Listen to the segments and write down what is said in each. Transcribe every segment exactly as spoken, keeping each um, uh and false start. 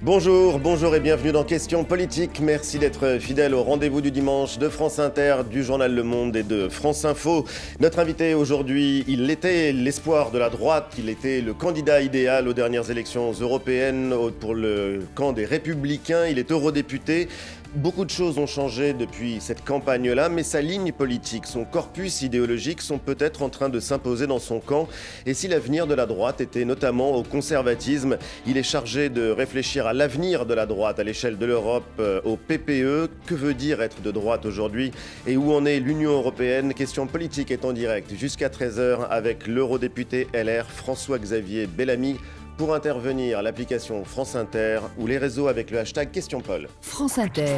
Bonjour, bonjour et bienvenue dans Questions Politiques. Merci d'être fidèle au rendez-vous du dimanche de France Inter, du journal Le Monde et de France Info. Notre invité aujourd'hui, il était l'espoir de la droite, il était le candidat idéal aux dernières élections européennes pour le camp des Républicains. Il est eurodéputé. Beaucoup de choses ont changé depuis cette campagne-là, mais sa ligne politique, son corpus idéologique sont peut-être en train de s'imposer dans son camp. Et si l'avenir de la droite était notamment au conservatisme, il est chargé de réfléchir à l'avenir de la droite à l'échelle de l'Europe, au P P E. Que veut dire être de droite aujourd'hui et où en est l'Union européenne? Question politique est en direct jusqu'à treize heures avec l'eurodéputé L R François-Xavier Bellamy. Pour intervenir, l'application France Inter ou les réseaux avec le hashtag QuestionPol. France Inter,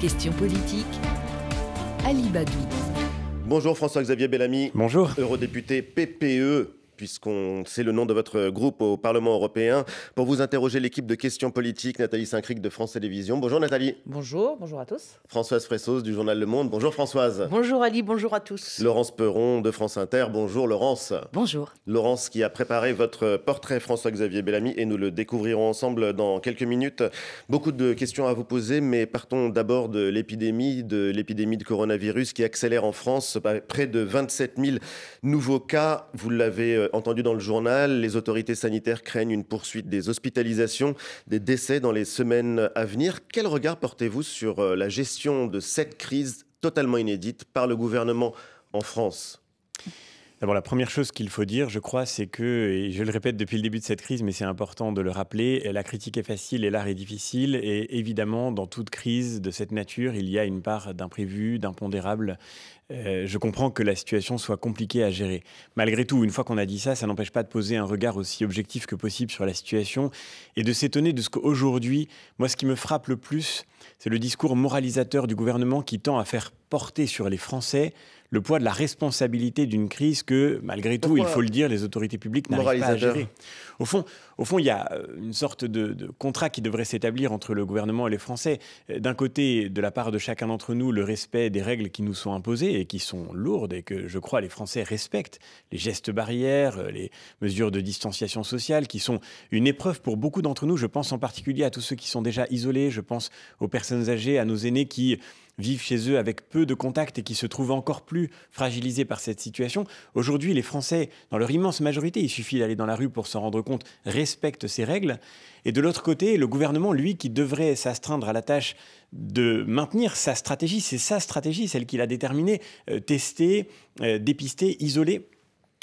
Questions Politiques, Ali Baddou. Bonjour François-Xavier Bellamy. Bonjour. Eurodéputé P P E, puisqu'on c'est le nom de votre groupe au Parlement européen. Pour vous interroger, l'équipe de Questions Politiques, Nathalie Saint-Cricq de France Télévisions. Bonjour Nathalie. Bonjour, bonjour à tous. Françoise Fressoz du journal Le Monde. Bonjour Françoise. Bonjour Ali, bonjour à tous. Laurence Peuron de France Inter. Bonjour Laurence. Bonjour. Laurence qui a préparé votre portrait François-Xavier Bellamy et nous le découvrirons ensemble dans quelques minutes. Beaucoup de questions à vous poser, mais partons d'abord de l'épidémie, de l'épidémie de coronavirus qui accélère en France. Près de vingt-sept mille nouveaux cas, vous l'avez entendu dans le journal, les autorités sanitaires craignent une poursuite des hospitalisations, des décès dans les semaines à venir. Quel regard portez-vous sur la gestion de cette crise totalement inédite par le gouvernement en France ? D'abord, la première chose qu'il faut dire, je crois, c'est que, et je le répète depuis le début de cette crise, mais c'est important de le rappeler, la critique est facile et l'art est difficile. Et évidemment, dans toute crise de cette nature, il y a une part d'imprévu, d'impondérable. Euh, je comprends que la situation soit compliquée à gérer. Malgré tout, une fois qu'on a dit ça, ça n'empêche pas de poser un regard aussi objectif que possible sur la situation et de s'étonner de ce qu'aujourd'hui, moi, ce qui me frappe le plus, c'est le discours moralisateur du gouvernement qui tend à faire porter sur les Français le poids de la responsabilité d'une crise que, malgré tout, pourquoi, il faut le dire, les autorités publiques n'arrivent pas à gérer. Au fond, au fond, il y a une sorte de, de contrat qui devrait s'établir entre le gouvernement et les Français. D'un côté, de la part de chacun d'entre nous, le respect des règles qui nous sont imposées et qui sont lourdes et que, je crois, les Français respectent. Les gestes barrières, les mesures de distanciation sociale qui sont une épreuve pour beaucoup d'entre nous. Je pense en particulier à tous ceux qui sont déjà isolés. Je pense aux personnes âgées, à nos aînés qui vivent chez eux avec peu de contacts et qui se trouvent encore plus fragilisés par cette situation. Aujourd'hui, les Français, dans leur immense majorité, il suffit d'aller dans la rue pour s'en rendre compte, respectent ces règles. Et de l'autre côté, le gouvernement, lui, qui devrait s'astreindre à la tâche de maintenir sa stratégie, c'est sa stratégie, celle qu'il a déterminée, euh, tester, euh, dépister, isoler.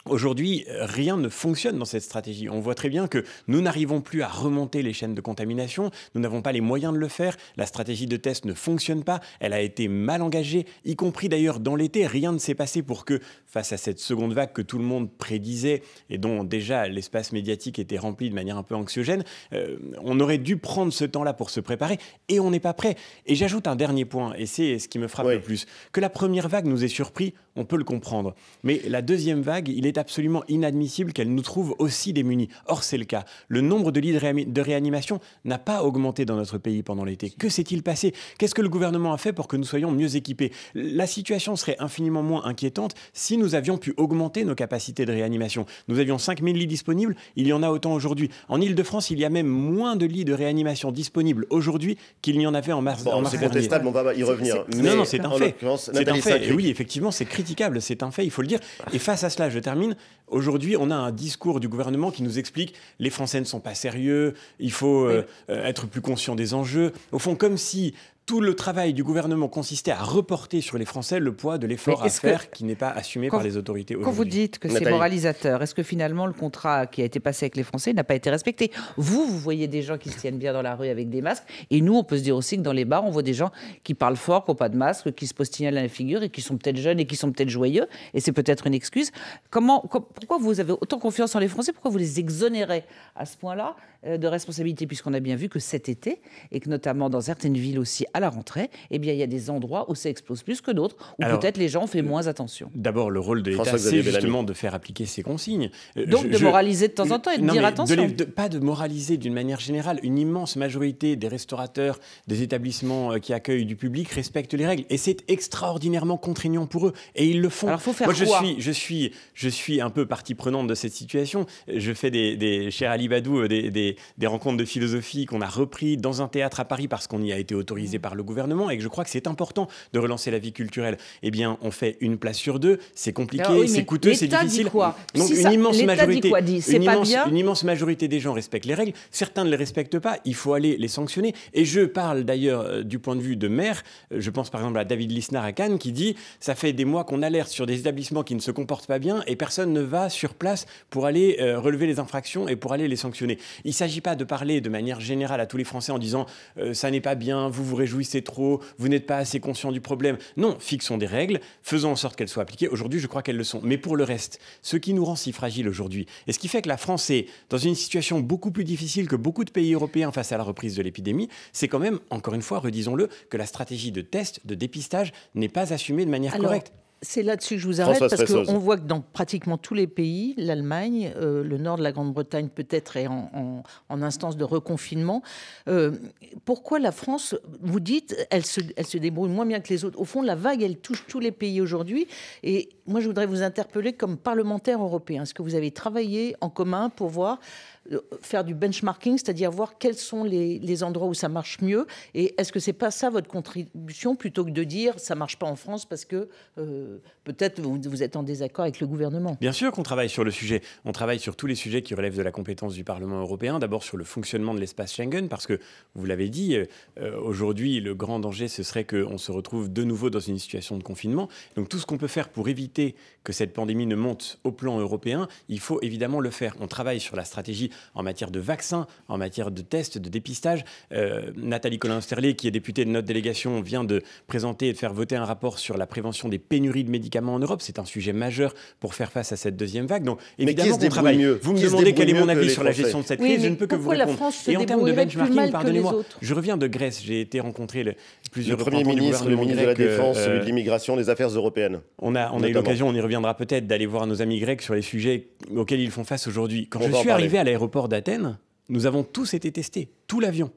Aujourd'hui, rien ne fonctionne dans cette stratégie. On voit très bien que nous n'arrivons plus à remonter les chaînes de contamination, nous n'avons pas les moyens de le faire, la stratégie de test ne fonctionne pas, elle a été mal engagée, y compris d'ailleurs dans l'été, rien ne s'est passé pour que, face à cette seconde vague que tout le monde prédisait et dont déjà l'espace médiatique était rempli de manière un peu anxiogène, euh, on aurait dû prendre ce temps-là pour se préparer et on n'est pas prêt. Et j'ajoute un dernier point, et c'est ce qui me frappe oui. le plus, que la première vague nous ait surpris, on peut le comprendre, mais la deuxième vague, il est C'est absolument inadmissible qu'elle nous trouve aussi démunis. Or, c'est le cas. Le nombre de lits de, ré de réanimation n'a pas augmenté dans notre pays pendant l'été. Que s'est-il passé? Qu'est-ce que le gouvernement a fait pour que nous soyons mieux équipés? La situation serait infiniment moins inquiétante si nous avions pu augmenter nos capacités de réanimation. Nous avions cinq mille lits disponibles, il y en a autant aujourd'hui. En Ile-de-France, il y a même moins de lits de réanimation disponibles aujourd'hui qu'il n'y en avait en mars, bon, en mars dernier. C'est contestable, on va y revenir. C est, c est, non, non, c'est un fait. C'est un fait. Et oui, effectivement, c'est critiquable, c'est un fait, il faut le dire. Et face à cela, je termine. Aujourd'hui, on a un discours du gouvernement qui nous explique les Français ne sont pas sérieux, il faut euh, être plus conscient des enjeux. Au fond, comme si tout le travail du gouvernement consistait à reporter sur les Français le poids de l'effort à faire qui n'est pas assumé par les autorités aujourd'hui. Quand vous dites que c'est moralisateur, est-ce que finalement le contrat qui a été passé avec les Français n'a pas été respecté? Vous, vous voyez des gens qui se tiennent bien dans la rue avec des masques et nous, on peut se dire aussi que dans les bars, on voit des gens qui parlent fort, qui n'ont pas de masque, qui se postillent à la figure et qui sont peut-être jeunes et qui sont peut-être joyeux et c'est peut-être une excuse. Comment, com pourquoi vous avez autant confiance en les Français? Pourquoi vous les exonérez à ce point-là de responsabilité? Puisqu'on a bien vu que cet été et que notamment dans certaines villes aussi à la rentrée, eh bien, il y a des endroits où ça explose plus que d'autres, où peut-être les gens ont fait moins attention. D'abord, le rôle de l'État, c'est justement de faire appliquer ces consignes. Euh, Donc je, de moraliser de temps je, en temps et de non, dire attention. De les, de, pas de moraliser d'une manière générale. Une immense majorité des restaurateurs, des établissements qui accueillent du public respectent les règles. Et c'est extraordinairement contraignant pour eux. Et ils le font. Alors, faut faire Moi, je quoi suis, je, suis, je suis un peu partie prenante de cette situation. Je fais des, des cher Ali Baddou, des, des, des rencontres de philosophie qu'on a repris dans un théâtre à Paris parce qu'on y a été autorisé par le gouvernement et que je crois que c'est important de relancer la vie culturelle. Eh bien, on fait une place sur deux, c'est compliqué, oui, c'est coûteux, c'est difficile. Dit quoi Donc si une, ça, immense majorité, dit quoi, dit, une, pas immense, bien. une immense majorité des gens respectent les règles, certains ne les respectent pas, il faut aller les sanctionner. Et je parle d'ailleurs euh, du point de vue de maire, je pense par exemple à David Lisnard à Cannes qui dit « ça fait des mois qu'on alerte sur des établissements qui ne se comportent pas bien et personne ne va sur place pour aller euh, relever les infractions et pour aller les sanctionner ». Il ne s'agit pas de parler de manière générale à tous les Français en disant euh, « ça n'est pas bien, vous vous réjouissez trop, vous n'êtes pas assez conscient du problème ». Non, fixons des règles, faisons en sorte qu'elles soient appliquées. Aujourd'hui, je crois qu'elles le sont. Mais pour le reste, ce qui nous rend si fragiles aujourd'hui, et ce qui fait que la France est dans une situation beaucoup plus difficile que beaucoup de pays européens face à la reprise de l'épidémie, c'est quand même, encore une fois, redisons-le, que la stratégie de test, de dépistage, n'est pas assumée de manière Alors... correcte. C'est là-dessus que je vous arrête, Françoise parce qu'on voit que dans pratiquement tous les pays, l'Allemagne, euh, le nord de la Grande-Bretagne peut-être est en, en, en instance de reconfinement. Euh, pourquoi la France, vous dites, elle se, elle se débrouille moins bien que les autres? Au fond, la vague, elle touche tous les pays aujourd'hui. Et moi, je voudrais vous interpeller comme parlementaire européen. Est-ce que vous avez travaillé en commun pour voir, euh, faire du benchmarking, c'est-à-dire voir quels sont les, les endroits où ça marche mieux? Et est-ce que ce n'est pas ça votre contribution, plutôt que de dire, ça ne marche pas en France parce que... Euh, peut-être vous, vous êtes en désaccord avec le gouvernement. Bien sûr qu'on travaille sur le sujet. On travaille sur tous les sujets qui relèvent de la compétence du Parlement européen. D'abord sur le fonctionnement de l'espace Schengen, parce que, vous l'avez dit, euh, aujourd'hui, le grand danger, ce serait qu'on se retrouve de nouveau dans une situation de confinement. Donc tout ce qu'on peut faire pour éviter que cette pandémie ne monte au plan européen, il faut évidemment le faire. On travaille sur la stratégie en matière de vaccins, en matière de tests, de dépistage. Euh, Nathalie Colin-Sterley, qui est députée de notre délégation, vient de présenter et de faire voter un rapport sur la prévention des pénuries de médicaments en Europe. C'est un sujet majeur pour faire face à cette deuxième vague. Donc, évidemment, on travaille. Mieux vous me qui demandez quel est mon avis sur la gestion de cette crise. Oui, je ne peux que vous répondre. Et en termes de benchmarking, pardonnez-moi, je reviens de Grèce. J'ai été rencontré le, plusieurs le Premier ministre, le ministre de la Défense, euh, celui de l'immigration, des affaires européennes. On a, on a eu l'occasion, on y reviendra peut-être, d'aller voir nos amis grecs sur les sujets auxquels ils font face aujourd'hui. Quand on je suis arrivé à l'aéroport d'Athènes, nous avons tous été testés, tout l'avion.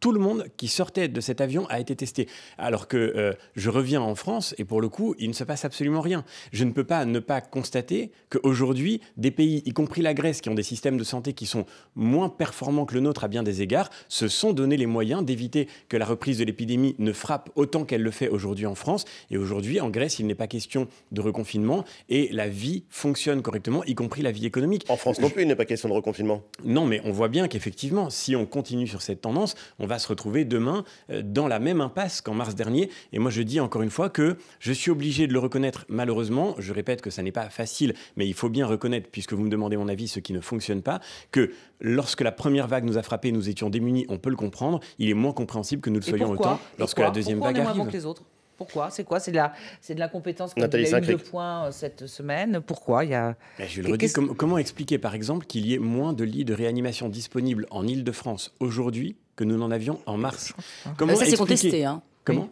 Tout le monde qui sortait de cet avion a été testé. Alors que euh, je reviens en France et pour le coup, il ne se passe absolument rien. Je ne peux pas ne pas constater qu'aujourd'hui, des pays, y compris la Grèce, qui ont des systèmes de santé qui sont moins performants que le nôtre à bien des égards, se sont donné les moyens d'éviter que la reprise de l'épidémie ne frappe autant qu'elle le fait aujourd'hui en France. Et aujourd'hui, en Grèce, il n'est pas question de reconfinement et la vie fonctionne correctement, y compris la vie économique. En France non plus, il n'est pas question de reconfinement. Non, mais on voit bien qu'effectivement, si on continue sur cette tendance, on va se retrouver demain dans la même impasse qu'en mars dernier. Et moi, je dis encore une fois que je suis obligé de le reconnaître, malheureusement. Je répète que ça n'est pas facile, mais il faut bien reconnaître, puisque vous me demandez mon avis, ce qui ne fonctionne pas, que lorsque la première vague nous a frappés, nous étions démunis, on peut le comprendre. Il est moins compréhensible que nous le soyons autant lorsque la deuxième vague arrive. Pourquoi? C'est quoi? C'est de, de la compétence qu'on a eu deux points cette semaine. Pourquoi il y a... ben, je le redis, com comment expliquer, par exemple, qu'il y ait moins de lits de réanimation disponibles en Ile-de-France aujourd'hui que nous n'en avions en mars? Comment Ça, c'est contesté, hein.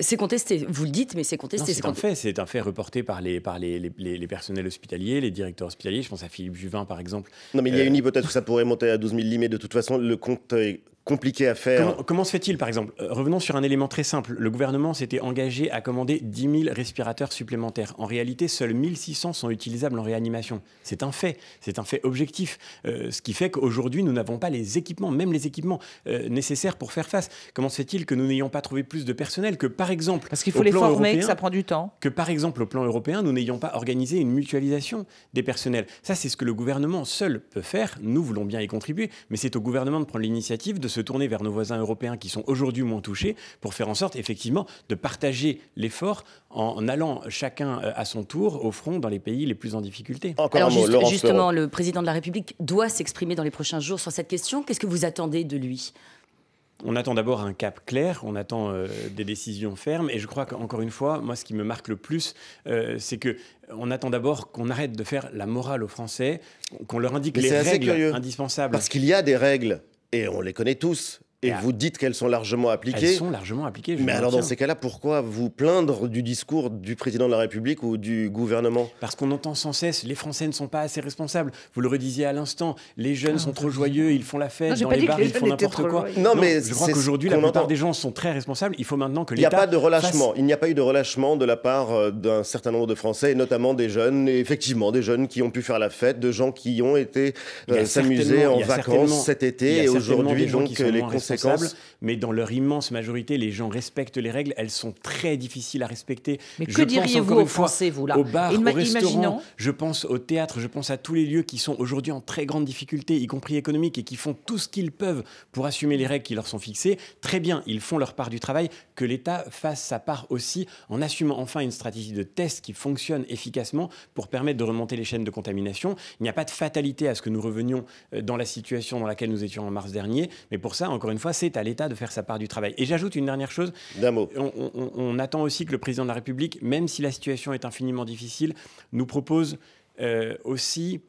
C'est contesté. Vous le dites, mais c'est contesté. C'est un fait. C'est un fait reporté par, les, par les, les, les personnels hospitaliers, les directeurs hospitaliers. Je pense à Philippe Juvin, par exemple. Non, mais il y a euh... une hypothèse où ça pourrait monter à douze mille lits, mais de toute façon, le compte est compliqué à faire. Comment, comment se fait-il, par exemple? Revenons sur un élément très simple. Le gouvernement s'était engagé à commander dix mille respirateurs supplémentaires. En réalité, seuls mille six cents sont utilisables en réanimation. C'est un fait. C'est un fait objectif. Euh, ce qui fait qu'aujourd'hui, nous n'avons pas les équipements, même les équipements euh, nécessaires pour faire face. Comment se fait-il que nous n'ayons pas trouvé plus de personnel? Que, par exemple, parce qu'il faut les former, européen, que ça prend du temps. Que, par exemple, au plan européen, nous n'ayons pas organisé une mutualisation des personnels. Ça, c'est ce que le gouvernement seul peut faire. Nous voulons bien y contribuer, mais c'est au gouvernement de prendre l'initiative de se tourner vers nos voisins européens qui sont aujourd'hui moins touchés pour faire en sorte, effectivement, de partager l'effort en allant chacun à son tour au front dans les pays les plus en difficulté. Encore Alors, un mot, Laurence justement, Peuron. Le président de la République doit s'exprimer dans les prochains jours sur cette question. Qu'est-ce que vous attendez de lui ? On attend d'abord un cap clair, on attend euh, des décisions fermes. Et je crois qu'encore une fois, moi, ce qui me marque le plus, euh, c'est que on attend d'abord qu'on arrête de faire la morale aux Français, qu'on leur indique Mais les règles indispensables. Parce qu'il y a des règles. Et on les connaît tous. Et ah, vous dites qu'elles sont largement appliquées. Elles sont largement appliquées. Mais alors dans ces cas-là, pourquoi vous plaindre du discours du président de la République ou du gouvernement? Parce qu'on entend sans cesse, les Français ne sont pas assez responsables. Vous le redisiez à l'instant, les jeunes ah, sont trop joyeux, ils font la fête, non, dans les bars, les ils font n'importe quoi. Non, non, mais je crois qu'aujourd'hui, qu la plupart entend. des gens sont très responsables. Il faut maintenant que l'État... Il n'y a pas de relâchement. Fasse... Il n'y a pas eu de relâchement de la part d'un certain nombre de Français, et notamment des jeunes, et effectivement des jeunes qui ont pu faire la fête, de gens qui ont été euh, s'amuser en vacances cet été, et aujourd'hui, donc les conséquences... Mais dans leur immense majorité, les gens respectent les règles. Elles sont très difficiles à respecter. Mais que diriez-vous aux Français, vous, là? Au bar, au restaurant, je pense au théâtre, je pense à tous les lieux qui sont aujourd'hui en très grande difficulté, y compris économique, et qui font tout ce qu'ils peuvent pour assumer les règles qui leur sont fixées. Très bien, ils font leur part du travail. Que l'État fasse sa part aussi en assumant enfin une stratégie de test qui fonctionne efficacement pour permettre de remonter les chaînes de contamination. Il n'y a pas de fatalité à ce que nous revenions dans la situation dans laquelle nous étions en mars dernier. Mais pour ça, encore une fois, c'est à l'État de faire sa part du travail. Et j'ajoute une dernière chose. D'un mot. On, on, on attend aussi que le président de la République, même si la situation est infiniment difficile, nous propose euh, aussi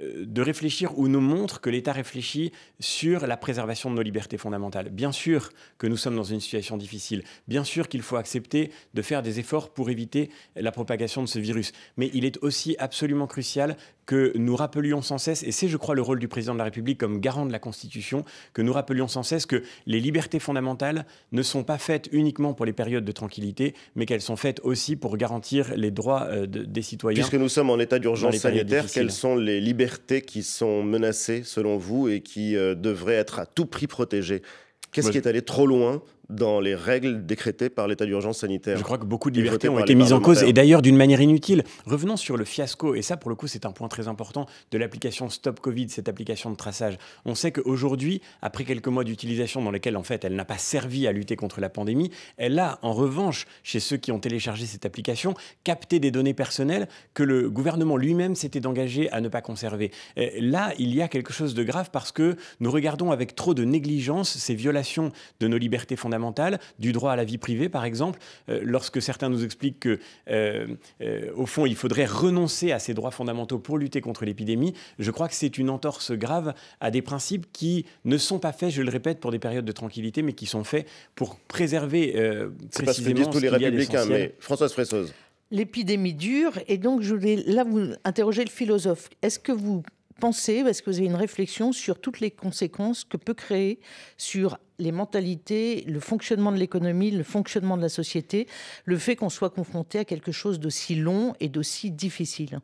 euh, de réfléchir ou nous montre que l'État réfléchit sur la préservation de nos libertés fondamentales. Bien sûr que nous sommes dans une situation difficile. Bien sûr qu'il faut accepter de faire des efforts pour éviter la propagation de ce virus. Mais il est aussi absolument crucial que nous rappelions sans cesse, et c'est je crois le rôle du président de la République comme garant de la Constitution, que nous rappelions sans cesse que les libertés fondamentales ne sont pas faites uniquement pour les périodes de tranquillité, mais qu'elles sont faites aussi pour garantir les droits euh, de, des citoyens. Puisque nous sommes en état d'urgence sanitaire, quelles sont les libertés qui sont menacées selon vous et qui euh, devraient être à tout prix protégées? Qu'est-ce qui est allé trop loin dans les règles décrétées par l'état d'urgence sanitaire? Je crois que beaucoup de libertés ont été mises en cause, et d'ailleurs d'une manière inutile. Revenons sur le fiasco, et ça pour le coup c'est un point très important, de l'application Stop Covid, cette application de traçage. On sait qu'aujourd'hui, après quelques mois d'utilisation dans lesquels en fait elle n'a pas servi à lutter contre la pandémie, elle a en revanche, chez ceux qui ont téléchargé cette application, capté des données personnelles que le gouvernement lui-même s'était engagé à ne pas conserver. Et là, il y a quelque chose de grave parce que nous regardons avec trop de négligence ces violations de nos libertés fondamentales, du droit à la vie privée, par exemple, euh, lorsque certains nous expliquent que, euh, euh, au fond, il faudrait renoncer à ces droits fondamentaux pour lutter contre l'épidémie, je crois que c'est une entorse grave à des principes qui ne sont pas faits, je le répète, pour des périodes de tranquillité, mais qui sont faits pour préserver euh, précisément ce qu'il y a d'essentiel. C'est pas ce que disent tous les républicains, mais Françoise Fressoz. L'épidémie dure, et donc je voulais là vous interroger le philosophe. Est-ce que vous pensez, est-ce que vous avez une réflexion sur toutes les conséquences que peut créer sur les mentalités, le fonctionnement de l'économie, le fonctionnement de la société, le fait qu'on soit confronté à quelque chose d'aussi long et d'aussi difficile?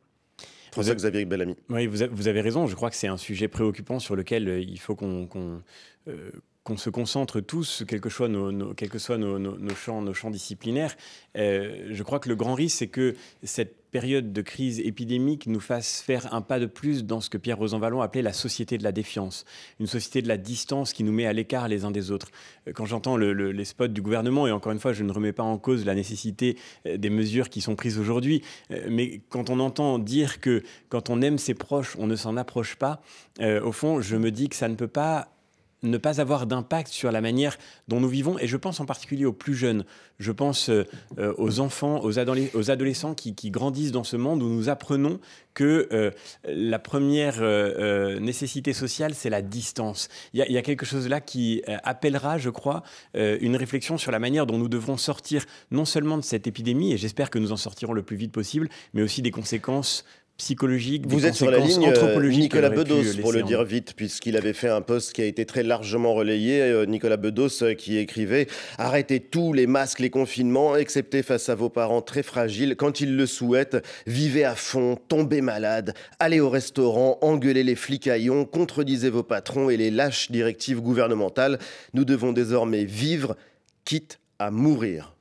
François-Xavier Bellamy. Oui, vous avez raison. Je crois que c'est un sujet préoccupant sur lequel il faut qu'on... qu'on, euh, qu'on se concentre tous, quels que soient nos, nos, quel que soit nos, nos, nos, champs, nos champs disciplinaires. Euh, je crois que le grand risque, c'est que cette période de crise épidémique nous fasse faire un pas de plus dans ce que Pierre Rosanvallon appelait la société de la défiance, une société de la distance qui nous met à l'écart les uns des autres. Quand j'entends le, le, les spots du gouvernement, et encore une fois, je ne remets pas en cause la nécessité des mesures qui sont prises aujourd'hui, mais quand on entend dire que quand on aime ses proches, on ne s'en approche pas, euh, au fond, je me dis que ça ne peut pas ne pas avoir d'impact sur la manière dont nous vivons. Et je pense en particulier aux plus jeunes. Je pense euh, aux enfants, aux, adoles aux adolescents qui, qui grandissent dans ce monde où nous apprenons que euh, la première euh, euh, nécessité sociale, c'est la distance. Il y, y a quelque chose là qui euh, appellera, je crois, euh, une réflexion sur la manière dont nous devrons sortir non seulement de cette épidémie, et j'espère que nous en sortirons le plus vite possible, mais aussi des conséquences psychologique, des Vous êtes sur la ligne, Nicolas Bedos, pour le dire vite, puisqu'il avait fait un post qui a été très largement relayé. Nicolas Bedos qui écrivait « Arrêtez tous les masques, les confinements, excepté face à vos parents très fragiles. Quand ils le souhaitent, vivez à fond, tombez malade, allez au restaurant, engueulez les flicaillons, contredisez vos patrons et les lâches directives gouvernementales. Nous devons désormais vivre, quitte à mourir. »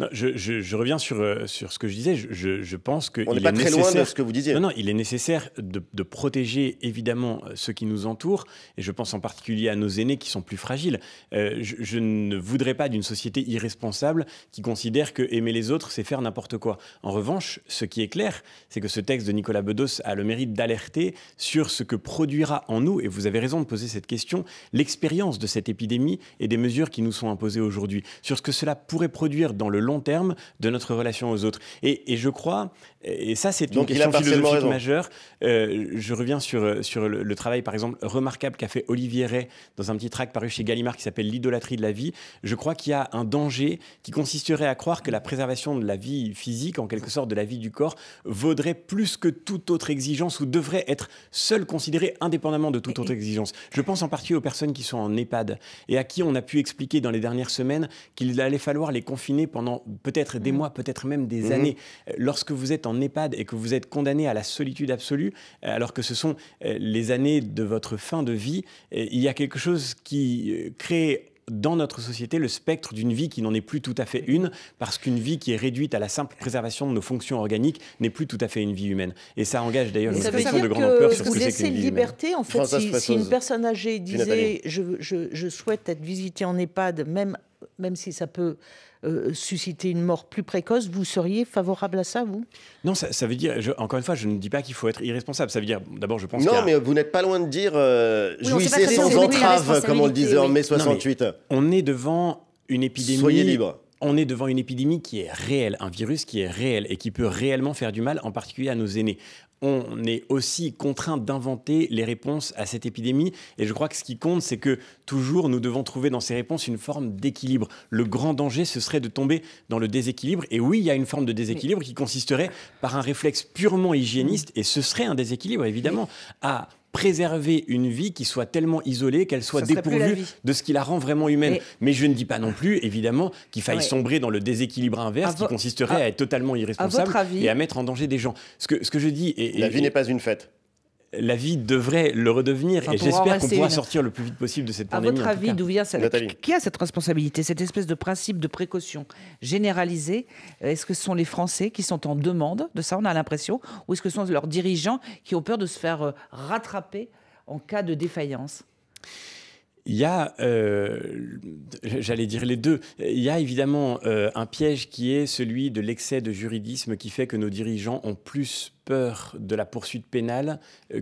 Non, je, je, je reviens sur, euh, sur ce que je disais. Je, je, je pense que on n'est pas très loin de ce que vous disiez. Non, non, il est nécessaire de, de protéger évidemment ceux qui nous entourent, et je pense en particulier à nos aînés qui sont plus fragiles. Euh, je, je ne voudrais pas d'une société irresponsable qui considère que aimer les autres, c'est faire n'importe quoi. En revanche, ce qui est clair, c'est que ce texte de Nicolas Bedos a le mérite d'alerter sur ce que produira en nous, et vous avez raison de poser cette question, l'expérience de cette épidémie et des mesures qui nous sont imposées aujourd'hui, sur ce que cela pourrait produire dans le long long terme de notre relation aux autres. Et, et je crois, et ça c'est une question philosophique majeure, euh, je reviens sur, sur le, le travail par exemple remarquable qu'a fait Olivier Rey dans un petit tract paru chez Gallimard qui s'appelle « L'idolâtrie de la vie ». Je crois qu'il y a un danger qui consisterait à croire que la préservation de la vie physique, en quelque sorte de la vie du corps, vaudrait plus que toute autre exigence ou devrait être seule considérée indépendamment de toute autre exigence. Je pense en particulier aux personnes qui sont en EHPAD et à qui on a pu expliquer dans les dernières semaines qu'il allait falloir les confiner pendant peut-être des mmh. mois, peut-être même des mmh. années. Lorsque vous êtes en EHPAD et que vous êtes condamné à la solitude absolue, alors que ce sont les années de votre fin de vie, il y a quelque chose qui crée dans notre société le spectre d'une vie qui n'en est plus tout à fait une, parce qu'une vie qui est réduite à la simple préservation de nos fonctions organiques n'est plus tout à fait une vie humaine. Et ça engage d'ailleurs une question de grande ampleur sur ce que c'est qu'une vie liberté, humaine. En fait, si, si une personne âgée disait je, je, je souhaite être visitée en EHPAD, même, même si ça peut Euh, susciter une mort plus précoce, vous seriez favorable à ça, vous? Non, ça, ça veut dire, je, encore une fois, je ne dis pas qu'il faut être irresponsable. Ça veut dire, d'abord, je pense. Non, a... mais vous n'êtes pas loin de dire euh, oui, jouissez sans entrave, comme on le disait oui. en mai soixante-huit. Non, on est devant une épidémie. Soyez libre. On est devant une épidémie qui est réelle, un virus qui est réel et qui peut réellement faire du mal, en particulier à nos aînés. On est aussi contraint d'inventer les réponses à cette épidémie. Et je crois que ce qui compte, c'est que toujours, nous devons trouver dans ces réponses une forme d'équilibre. Le grand danger, ce serait de tomber dans le déséquilibre. Et oui, il y a une forme de déséquilibre qui consisterait par un réflexe purement hygiéniste, et ce serait un déséquilibre, évidemment, à préserver une vie qui soit tellement isolée qu'elle soit dépourvue de ce qui la rend vraiment humaine. Mais, mais je ne dis pas non plus, évidemment, qu'il faille ouais. sombrer dans le déséquilibre inverse qui consisterait à, à être totalement irresponsable à et à mettre en danger des gens. Ce que, ce que je dis... Et, et, la vie n'est pas une fête. La vie devrait le redevenir enfin, et j'espère qu'on pourra une... sortir le plus vite possible de cette pandémie. À votre avis, d'où vient cette... qui a cette responsabilité, cette espèce de principe de précaution généralisé? Est-ce que ce sont les Français qui sont en demande de ça, on a l'impression, ou est-ce que ce sont leurs dirigeants qui ont peur de se faire rattraper en cas de défaillance? Il y a, euh, j'allais dire les deux, il y a évidemment euh, un piège qui est celui de l'excès de juridisme qui fait que nos dirigeants ont plus peur de la poursuite pénale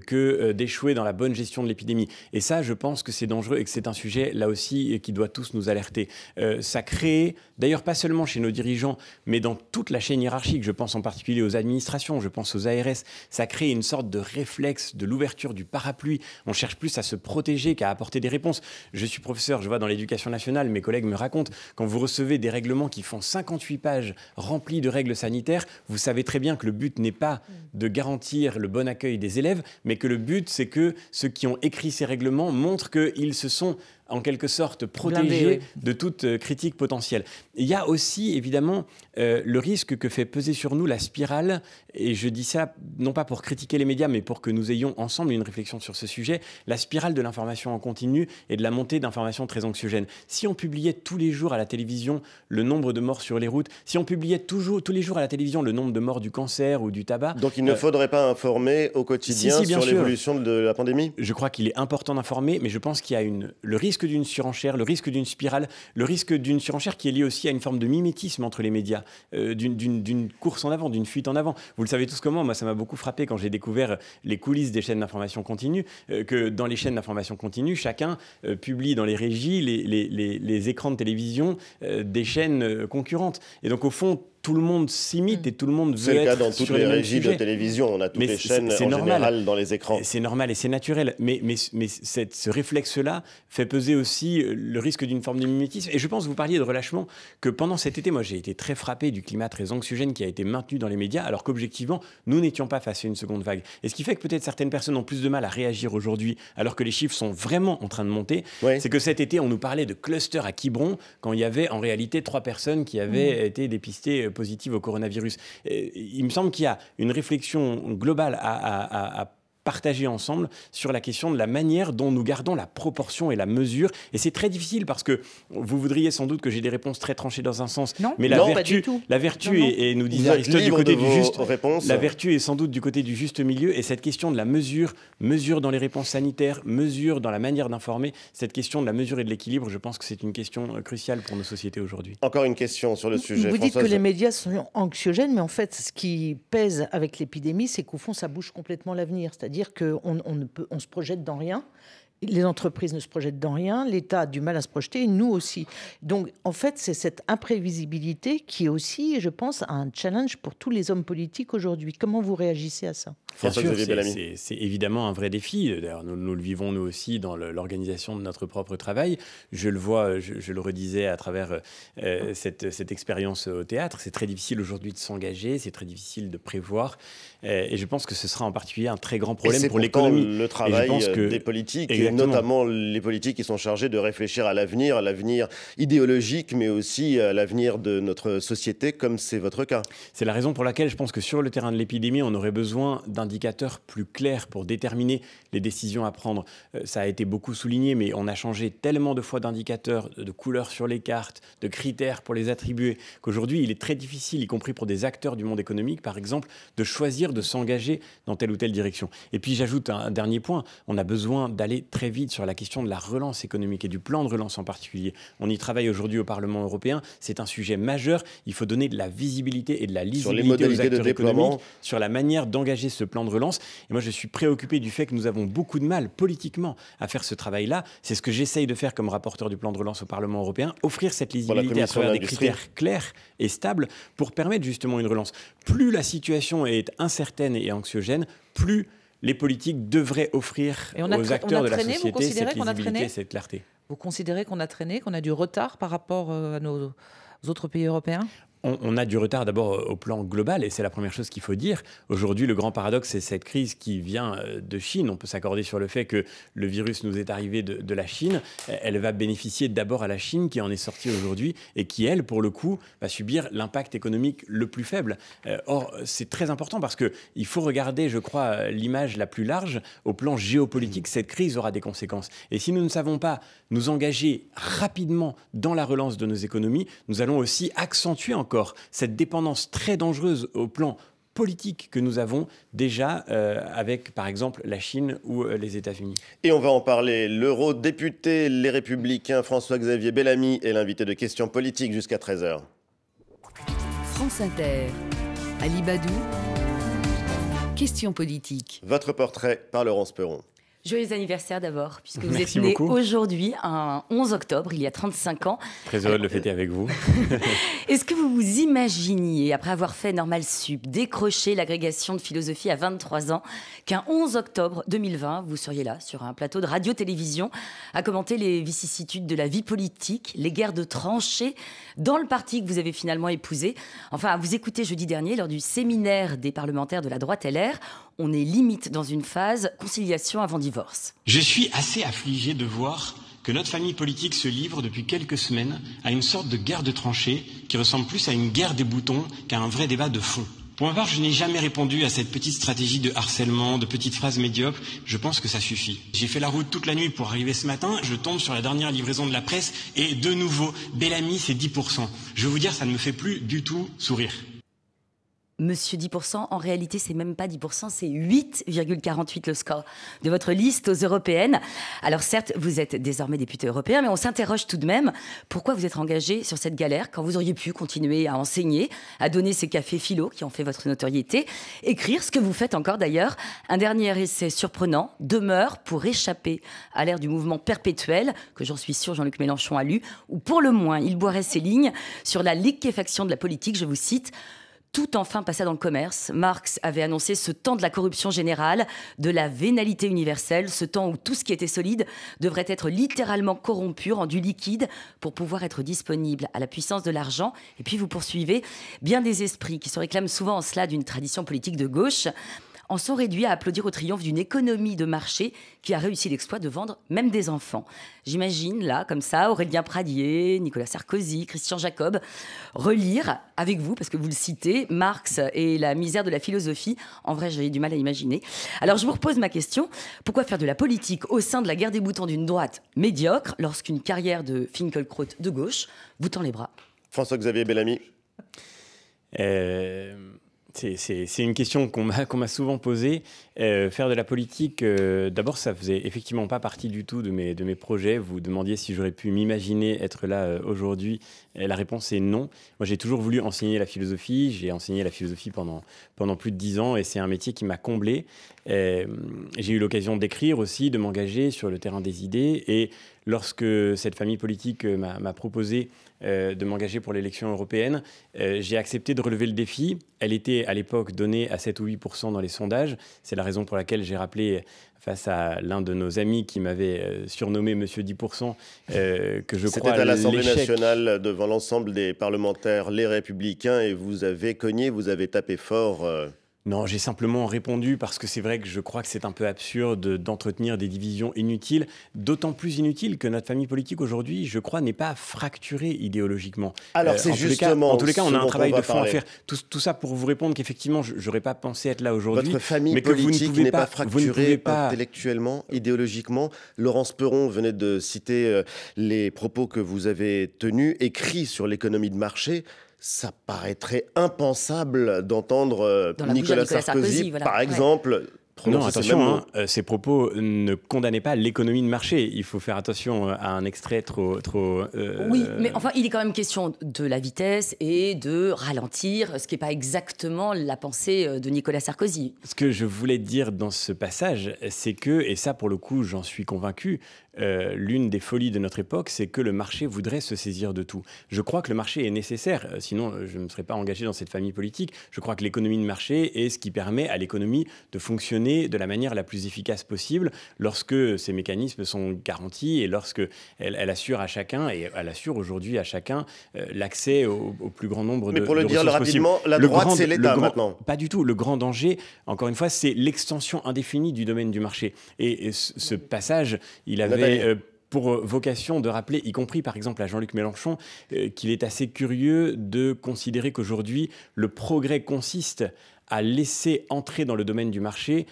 que d'échouer dans la bonne gestion de l'épidémie. Et ça, je pense que c'est dangereux et que c'est un sujet, là aussi, qui doit tous nous alerter. Euh, ça crée, d'ailleurs pas seulement chez nos dirigeants, mais dans toute la chaîne hiérarchique, je pense en particulier aux administrations, je pense aux A R S, ça crée une sorte de réflexe de l'ouverture du parapluie. On cherche plus à se protéger qu'à apporter des réponses. Je suis professeur, je vois dans l'éducation nationale, mes collègues me racontent, quand vous recevez des règlements qui font cinquante-huit pages remplies de règles sanitaires, vous savez très bien que le but n'est pas de garantir le bon accueil des élèves, mais que le but, c'est que ceux qui ont écrit ces règlements montrent qu'ils se sont en quelque sorte protégés de toute critique potentielle. Il y a aussi, évidemment, euh, le risque que fait peser sur nous la spirale, et je dis ça non pas pour critiquer les médias, mais pour que nous ayons ensemble une réflexion sur ce sujet, la spirale de l'information en continu et de la montée d'informations très anxiogènes. Si on publiait tous les jours à la télévision le nombre de morts sur les routes, si on publiait toujours, tous les jours à la télévision le nombre de morts du cancer ou du tabac... Donc il ne euh, faudrait pas informer au quotidien si, si, sur l'évolution de la pandémie? Je crois qu'il est important d'informer, mais je pense qu'il y a une, le risque d'une surenchère, le risque d'une spirale, le risque d'une surenchère qui est liée aussi à une forme de mimétisme entre les médias, euh, d'une course en avant, d'une fuite en avant. Vous le savez tous comment, moi ça m'a beaucoup frappé quand j'ai découvert les coulisses des chaînes d'information continue, euh, que dans les chaînes d'information continue, chacun euh, publie dans les régies les, les, les, les écrans de télévision euh, des chaînes euh, concurrentes. Et donc au fond, tout le monde s'imite et tout le monde veut être sur le même sujet. C'est le cas dans toutes les régies de télévision, on a toutes les chaînes en général dans les écrans. C'est normal et c'est naturel, mais, mais, mais cette, ce réflexe-là fait peser aussi le risque d'une forme de mimétisme. Et je pense, vous parliez de relâchement, que pendant cet été, moi j'ai été très frappé du climat très anxiogène qui a été maintenu dans les médias, alors qu'objectivement, nous n'étions pas face à une seconde vague. Et ce qui fait que peut-être certaines personnes ont plus de mal à réagir aujourd'hui, alors que les chiffres sont vraiment en train de monter, oui. c'est que cet été, on nous parlait de clusters à Quiberon, quand il y avait en réalité trois personnes qui avaient mmh. été dépistées positive au coronavirus. Il me semble qu'il y a une réflexion globale à, à, à partager ensemble sur la question de la manière dont nous gardons la proportion et la mesure. Et c'est très difficile parce que vous voudriez sans doute que j'ai des réponses très tranchées dans un sens. Non, mais la non, vertu, pas du tout. La vertu non, non. Est, et nous disait Aristote du côté du juste. Réponses. La vertu est sans doute du côté du juste milieu. Et cette question de la mesure, mesure dans les réponses sanitaires, mesure dans la manière d'informer, cette question de la mesure et de l'équilibre, je pense que c'est une question cruciale pour nos sociétés aujourd'hui. Encore une question sur le sujet. Vous Françoise. Dites que les médias sont anxiogènes, mais en fait, ce qui pèse avec l'épidémie, c'est qu'au fond, ça bouge complètement l'avenir. C'est-à-dire qu'on on ne peut, on se projette dans rien les entreprises ne se projettent dans rien, l'État a du mal à se projeter, nous aussi. Donc, en fait, c'est cette imprévisibilité qui est aussi, je pense, un challenge pour tous les hommes politiques aujourd'hui. Comment vous réagissez à ça? Bien sûr, c'est évidemment un vrai défi. D'ailleurs, nous, nous le vivons, nous aussi, dans l'organisation de notre propre travail. Je le vois, je, je le redisais à travers euh, cette, cette expérience au théâtre. C'est très difficile aujourd'hui de s'engager, c'est très difficile de prévoir. Euh, et je pense que ce sera en particulier un très grand problème pour l'économie. C'est le travail que, des politiques, exactement. Et notamment les politiques qui sont chargés de réfléchir à l'avenir, à l'avenir idéologique, mais aussi à l'avenir de notre société, comme c'est votre cas. C'est la raison pour laquelle je pense que sur le terrain de l'épidémie, on aurait besoin d'un indicateurs plus clairs pour déterminer les décisions à prendre. Euh, ça a été beaucoup souligné, mais on a changé tellement de fois d'indicateurs, de couleurs sur les cartes, de critères pour les attribuer, qu'aujourd'hui, il est très difficile, y compris pour des acteurs du monde économique, par exemple, de choisir de s'engager dans telle ou telle direction. Et puis, j'ajoute un, un dernier point. On a besoin d'aller très vite sur la question de la relance économique et du plan de relance en particulier. On y travaille aujourd'hui au Parlement européen. C'est un sujet majeur. Il faut donner de la visibilité et de la lisibilité aux acteurs économiques sur la manière d'engager ce plan de relance. Et moi, je suis préoccupé du fait que nous avons beaucoup de mal, politiquement, à faire ce travail-là. C'est ce que j'essaye de faire comme rapporteur du plan de relance au Parlement européen, offrir cette lisibilité à travers des critères clairs et stables pour permettre justement une relance. Plus la situation est incertaine et anxiogène, plus les politiques devraient offrir aux acteurs de la société cette lisibilité, cette clarté. Vous considérez qu'on a traîné, qu'on a du retard par rapport à nos autres pays européens ? On a du retard d'abord au plan global, et c'est la première chose qu'il faut dire. Aujourd'hui, le grand paradoxe, c'est cette crise qui vient de Chine. On peut s'accorder sur le fait que le virus nous est arrivé de, de la Chine. Elle va bénéficier d'abord à la Chine qui en est sortie aujourd'hui et qui, elle, pour le coup, va subir l'impact économique le plus faible. Or, c'est très important parce qu'il faut regarder, je crois, l'image la plus large. Au plan géopolitique, cette crise aura des conséquences. Et si nous ne savons pas nous engager rapidement dans la relance de nos économies, nous allons aussi accentuer encore cette dépendance très dangereuse au plan politique que nous avons déjà euh, avec, par exemple, la Chine ou euh, les États-Unis. Et on va en parler. L'eurodéputé Les Républicains François-Xavier Bellamy est l'invité de Questions Politiques jusqu'à treize heures. France Inter, Ali Baddou, Questions Politiques. Votre portrait par Laurence Peuron. Joyeux anniversaire d'abord, puisque vous Merci êtes né aujourd'hui, un onze octobre, il y a trente-cinq ans. Très heureux de le fêter avec vous. Est-ce que vous vous imaginiez, après avoir fait Normal Sup, décrocher l'agrégation de philosophie à vingt-trois ans, qu'un onze octobre deux mille vingt, vous seriez là, sur un plateau de radio-télévision, à commenter les vicissitudes de la vie politique, les guerres de tranchées, dans le parti que vous avez finalement épousé? Enfin, à vous écouter jeudi dernier, lors du séminaire des parlementaires de la droite L R, on est limite dans une phase conciliation avant divorce. Je suis assez affligé de voir que notre famille politique se livre depuis quelques semaines à une sorte de guerre de tranchées qui ressemble plus à une guerre des boutons qu'à un vrai débat de fond. Pour ma part, je n'ai jamais répondu à cette petite stratégie de harcèlement, de petites phrases médiocres. Je pense que ça suffit. J'ai fait la route toute la nuit pour arriver ce matin, je tombe sur la dernière livraison de la presse et de nouveau, Bellamy, c'est dix pour cent. Je vais vous dire, ça ne me fait plus du tout sourire. Monsieur dix pour cent, en réalité, c'est même pas dix pour cent, c'est huit virgule quarante-huit le score de votre liste aux européennes. Alors certes, vous êtes désormais député européen, mais on s'interroge tout de même pourquoi vous êtes engagé sur cette galère quand vous auriez pu continuer à enseigner, à donner ces cafés philo qui ont fait votre notoriété, écrire ce que vous faites encore d'ailleurs. Un dernier essai surprenant, Demeure pour échapper à l'ère du mouvement perpétuel, que j'en suis sûr Jean-Luc Mélenchon a lu, où pour le moins il boirait ses lignes sur la liquéfaction de la politique, je vous cite. Tout enfin passa dans le commerce. Marx avait annoncé ce temps de la corruption générale, de la vénalité universelle, ce temps où tout ce qui était solide devrait être littéralement corrompu, rendu liquide, pour pouvoir être disponible à la puissance de l'argent. Et puis vous poursuivez, bien des esprits qui se réclament souvent en cela d'une tradition politique de gauche, en sont réduits à applaudir au triomphe d'une économie de marché qui a réussi l'exploit de vendre même des enfants. J'imagine, là, comme ça, Aurélien Pradier, Nicolas Sarkozy, Christian Jacob, relire avec vous, parce que vous le citez, Marx et la misère de la philosophie. En vrai, j'ai du mal à imaginer. Alors, je vous repose ma question. Pourquoi faire de la politique au sein de la guerre des boutons d'une droite médiocre lorsqu'une carrière de Finkelkraut de gauche vous tend les bras? François-Xavier Bellamy. Euh... C'est une question qu'on m'a qu'on m'a souvent posée. Euh, faire de la politique, euh, d'abord, ça faisait effectivement pas partie du tout de mes, de mes projets. Vous demandiez si j'aurais pu m'imaginer être là euh, aujourd'hui. La réponse est non. Moi, j'ai toujours voulu enseigner la philosophie. J'ai enseigné la philosophie pendant, pendant plus de dix ans et c'est un métier qui m'a comblé. Euh, j'ai eu l'occasion d'écrire aussi, de m'engager sur le terrain des idées. Et lorsque cette famille politique euh, m'a proposé euh, de m'engager pour l'élection européenne, euh, j'ai accepté de relever le défi. Elle était à l'époque donnée à sept ou huit pour cent dans les sondages. C'est la raison pour laquelle j'ai rappelé face à l'un de nos amis qui m'avait surnommé Monsieur dix pour cent, euh, que je crois à l'échec. C'était à l'Assemblée nationale devant l'ensemble des parlementaires, les Républicains, et vous avez cogné, vous avez tapé fort. Euh... Non, j'ai simplement répondu parce que c'est vrai que je crois que c'est un peu absurde d'entretenir des divisions inutiles, d'autant plus inutiles que notre famille politique aujourd'hui, je crois, n'est pas fracturée idéologiquement. Alors euh, c'est justement... Cas, en tous les cas, on a un travail de fond à faire. Tout, tout ça pour vous répondre qu'effectivement, je n'aurais pas pensé être là aujourd'hui. Votre famille mais politique n'est pas, pas fracturée pas... intellectuellement, idéologiquement. Laurence Peuron venait de citer les propos que vous avez tenus, écrits sur l'économie de marché. Ça paraîtrait impensable d'entendre Nicolas, Nicolas Sarkozy, Sarkozy voilà. par exemple... Ouais. Non, attention, hein, euh, ces propos ne condamnaient pas l'économie de marché. Il faut faire attention à un extrait trop... trop euh... Oui, mais enfin, il est quand même question de la vitesse et de ralentir, ce qui n'est pas exactement la pensée de Nicolas Sarkozy. Ce que je voulais dire dans ce passage, c'est que, et ça pour le coup, j'en suis convaincu, euh, l'une des folies de notre époque, c'est que le marché voudrait se saisir de tout. Je crois que le marché est nécessaire, sinon je ne me serais pas engagé dans cette famille politique. Je crois que l'économie de marché est ce qui permet à l'économie de fonctionner de la manière la plus efficace possible lorsque ces mécanismes sont garantis et lorsque elle, elle assure à chacun, et elle assure aujourd'hui à chacun, euh, l'accès au, au plus grand nombre de, de ressources possibles. Mais pour le dire rapidement, la droite, c'est l'État maintenant. Pas du tout. Le grand danger, encore une fois, c'est l'extension indéfinie du domaine du marché. Et, et ce, ce passage, il avait... Euh, pour vocation de rappeler, y compris par exemple à Jean-Luc Mélenchon, euh, qu'il est assez curieux de considérer qu'aujourd'hui, le progrès consiste à laisser entrer dans le domaine du marché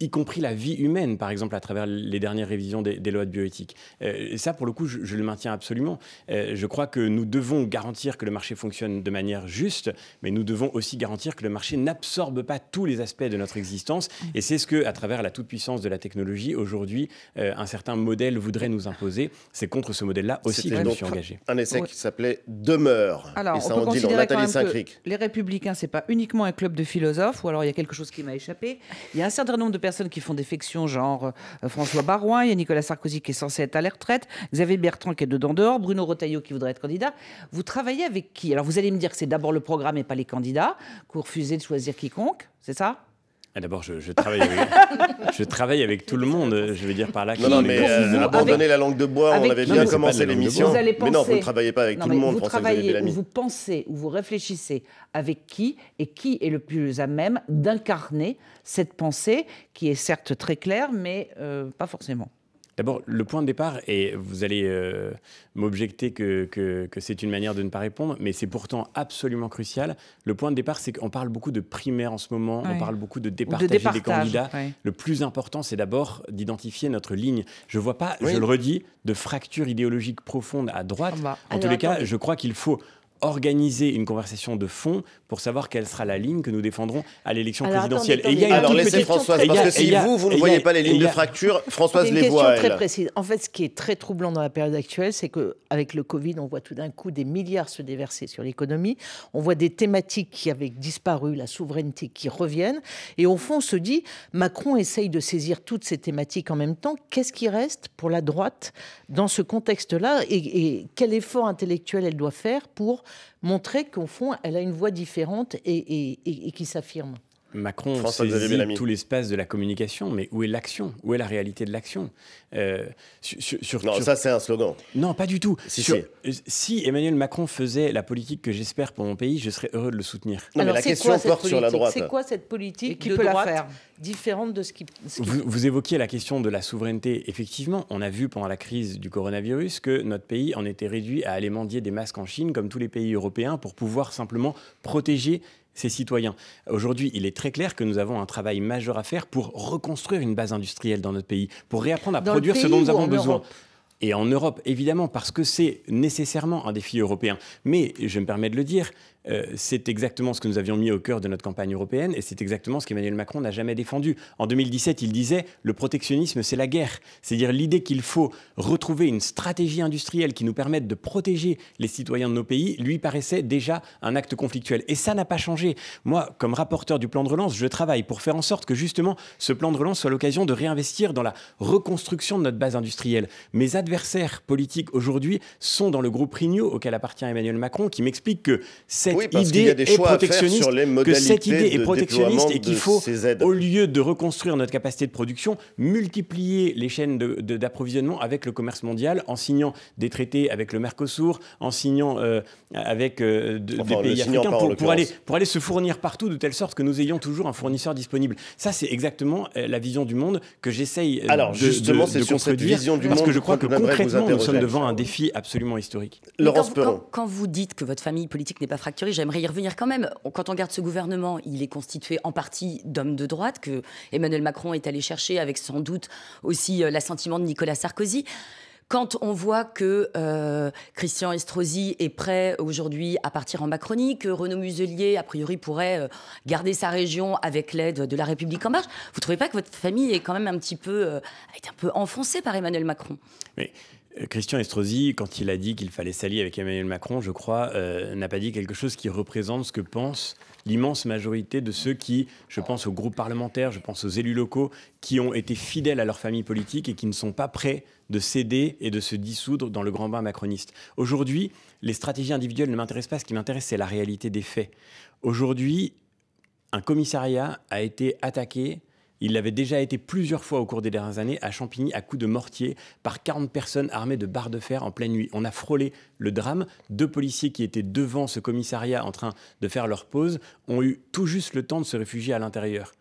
y compris la vie humaine, par exemple, à travers les dernières révisions des, des lois de bioéthique. Euh, ça, pour le coup, je, je le maintiens absolument. Euh, je crois que nous devons garantir que le marché fonctionne de manière juste, mais nous devons aussi garantir que le marché n'absorbe pas tous les aspects de notre existence. Et c'est ce que, à travers la toute-puissance de la technologie, aujourd'hui, euh, un certain modèle voudrait nous imposer. C'est contre ce modèle-là aussi que je me suis engagé. Un essai ouais. qui s'appelait « Demeure ». Alors, et ça on peut en dit considérer quand même que les Républicains, c'est pas uniquement un club de philosophes, ou alors il y a quelque chose qui m'a échappé. Il y a un certain nombre de personnes personnes qui font des fictions, genre euh, François Baroin, il y a Nicolas Sarkozy qui est censé être à la retraite, Xavier Bertrand qui est dedans dehors, Bruno Retailleau qui voudrait être candidat. Vous travaillez avec qui? Alors vous allez me dire que c'est d'abord le programme et pas les candidats, que vous refusez de choisir quiconque, c'est ça? D'abord, je, je, travaille avec, je travaille avec tout le monde, je veux dire par là... Non, non, mais euh, abandonner la langue de bois, avec, on avait bien commencé l'émission. Mais non, vous ne travaillez pas avec non, tout le monde, vous travaillez, Bellamy. Vous pensez ou vous réfléchissez avec qui et qui est le plus à même d'incarner cette pensée qui est certes très claire, mais euh, pas forcément. D'abord, le point de départ, et vous allez euh, m'objecter que, que, que c'est une manière de ne pas répondre, mais c'est pourtant absolument crucial. Le point de départ, c'est qu'on parle beaucoup de primaires en ce moment, oui. on parle beaucoup de départager de départage, des candidats. Oui. Le plus important, c'est d'abord d'identifier notre ligne. Je ne vois pas, oui. je le redis, de fracture idéologique profonde à droite. Bah, en alors, tous les cas, attendez. je crois qu'il faut... organiser une conversation de fond pour savoir quelle sera la ligne que nous défendrons à l'élection présidentielle. Attendez, attendez. Et il y a Alors laissez Françoise, parce que si vous, vous ne voyez pas les lignes de fracture, Françoise les voit, elle. Une question très précise. En fait, ce qui est très troublant dans la période actuelle, c'est qu'avec le Covid, on voit tout d'un coup des milliards se déverser sur l'économie, on voit des thématiques qui avaient disparu, la souveraineté qui reviennent, et au fond, on se dit, Macron essaye de saisir toutes ces thématiques en même temps, qu'est-ce qui reste pour la droite dans ce contexte-là, et, et quel effort intellectuel elle doit faire pour montrer qu'au fond, elle a une voix différente et, et, et, et qui s'affirme. Macron saisit tout l'espace de la communication, mais où est l'action? Où est la réalité de l'action? euh, sur, sur, Non, sur... ça c'est un slogan. Non, pas du tout. Si, sur... si Emmanuel Macron faisait la politique que j'espère pour mon pays, je serais heureux de le soutenir. Non, Alors, mais la question quoi, porte sur la droite. C'est quoi cette politique qui peut la faire différente de ce qui... Ce qui... Vous, vous évoquiez la question de la souveraineté. Effectivement, on a vu pendant la crise du coronavirus que notre pays en était réduit à aller mendier des masques en Chine, comme tous les pays européens, pour pouvoir simplement protéger ces citoyens. Aujourd'hui, il est très clair que nous avons un travail majeur à faire pour reconstruire une base industrielle dans notre pays, pour réapprendre à dans produire ce dont nous avons besoin. Europe. Et en Europe, évidemment, parce que c'est nécessairement un défi européen. Mais, je me permets de le dire, euh, c'est exactement ce que nous avions mis au cœur de notre campagne européenne et c'est exactement ce qu'Emmanuel Macron n'a jamais défendu. En deux mille dix-sept, il disait « le protectionnisme, c'est la guerre ». C'est-à-dire l'idée qu'il faut retrouver une stratégie industrielle qui nous permette de protéger les citoyens de nos pays, lui paraissait déjà un acte conflictuel. Et ça n'a pas changé. Moi, comme rapporteur du plan de relance, je travaille pour faire en sorte que justement ce plan de relance soit l'occasion de réinvestir dans la reconstruction de notre base industrielle. Mes adversaires politiques aujourd'hui sont dans le groupe Renew auquel appartient Emmanuel Macron, qui m'explique que cette oui, idée est protectionniste, que cette idée est protectionniste et qu'il faut, au lieu de reconstruire notre capacité de production, multiplier les chaînes d'approvisionnement avec le commerce mondial en signant des traités avec le Mercosur, en signant euh, avec euh, de, enfin, des pays africains pour, pour, aller, pour aller se fournir partout de telle sorte que nous ayons toujours un fournisseur disponible. Ça, c'est exactement euh, la vision du monde que j'essaye euh, de, justement, de, de contredire, parce que je crois que concrètement, nous sommes devant un défi absolument historique. Laurence Peuron. Quand, quand vous dites que votre famille politique n'est pas fracturée, j'aimerais y revenir quand même. Quand on regarde ce gouvernement, il est constitué en partie d'hommes de droite, que Emmanuel Macron est allé chercher avec sans doute aussi l'assentiment de Nicolas Sarkozy. Quand on voit que euh, Christian Estrosi est prêt aujourd'hui à partir en Macronie, que Renaud Muselier, a priori, pourrait euh, garder sa région avec l'aide de La République En Marche, vous ne trouvez pas que votre famille est quand même un petit peu, euh, a été un peu enfoncée par Emmanuel Macron? Oui. Christian Estrosi, quand il a dit qu'il fallait s'allier avec Emmanuel Macron, je crois, euh, n'a pas dit quelque chose qui représente ce que pense l'immense majorité de ceux qui, je pense aux groupes parlementaires, je pense aux élus locaux, qui ont été fidèles à leur famille politique et qui ne sont pas prêts de céder et de se dissoudre dans le grand bain macroniste. Aujourd'hui, les stratégies individuelles ne m'intéressent pas. Ce qui m'intéresse, c'est la réalité des faits. Aujourd'hui, un commissariat a été attaqué. Il l'avait déjà été plusieurs fois au cours des dernières années à Champigny à coups de mortier par quarante personnes armées de barres de fer en pleine nuit. On a frôlé le drame. Deux policiers qui étaient devant ce commissariat en train de faire leur pause ont eu tout juste le temps de se réfugier à l'intérieur.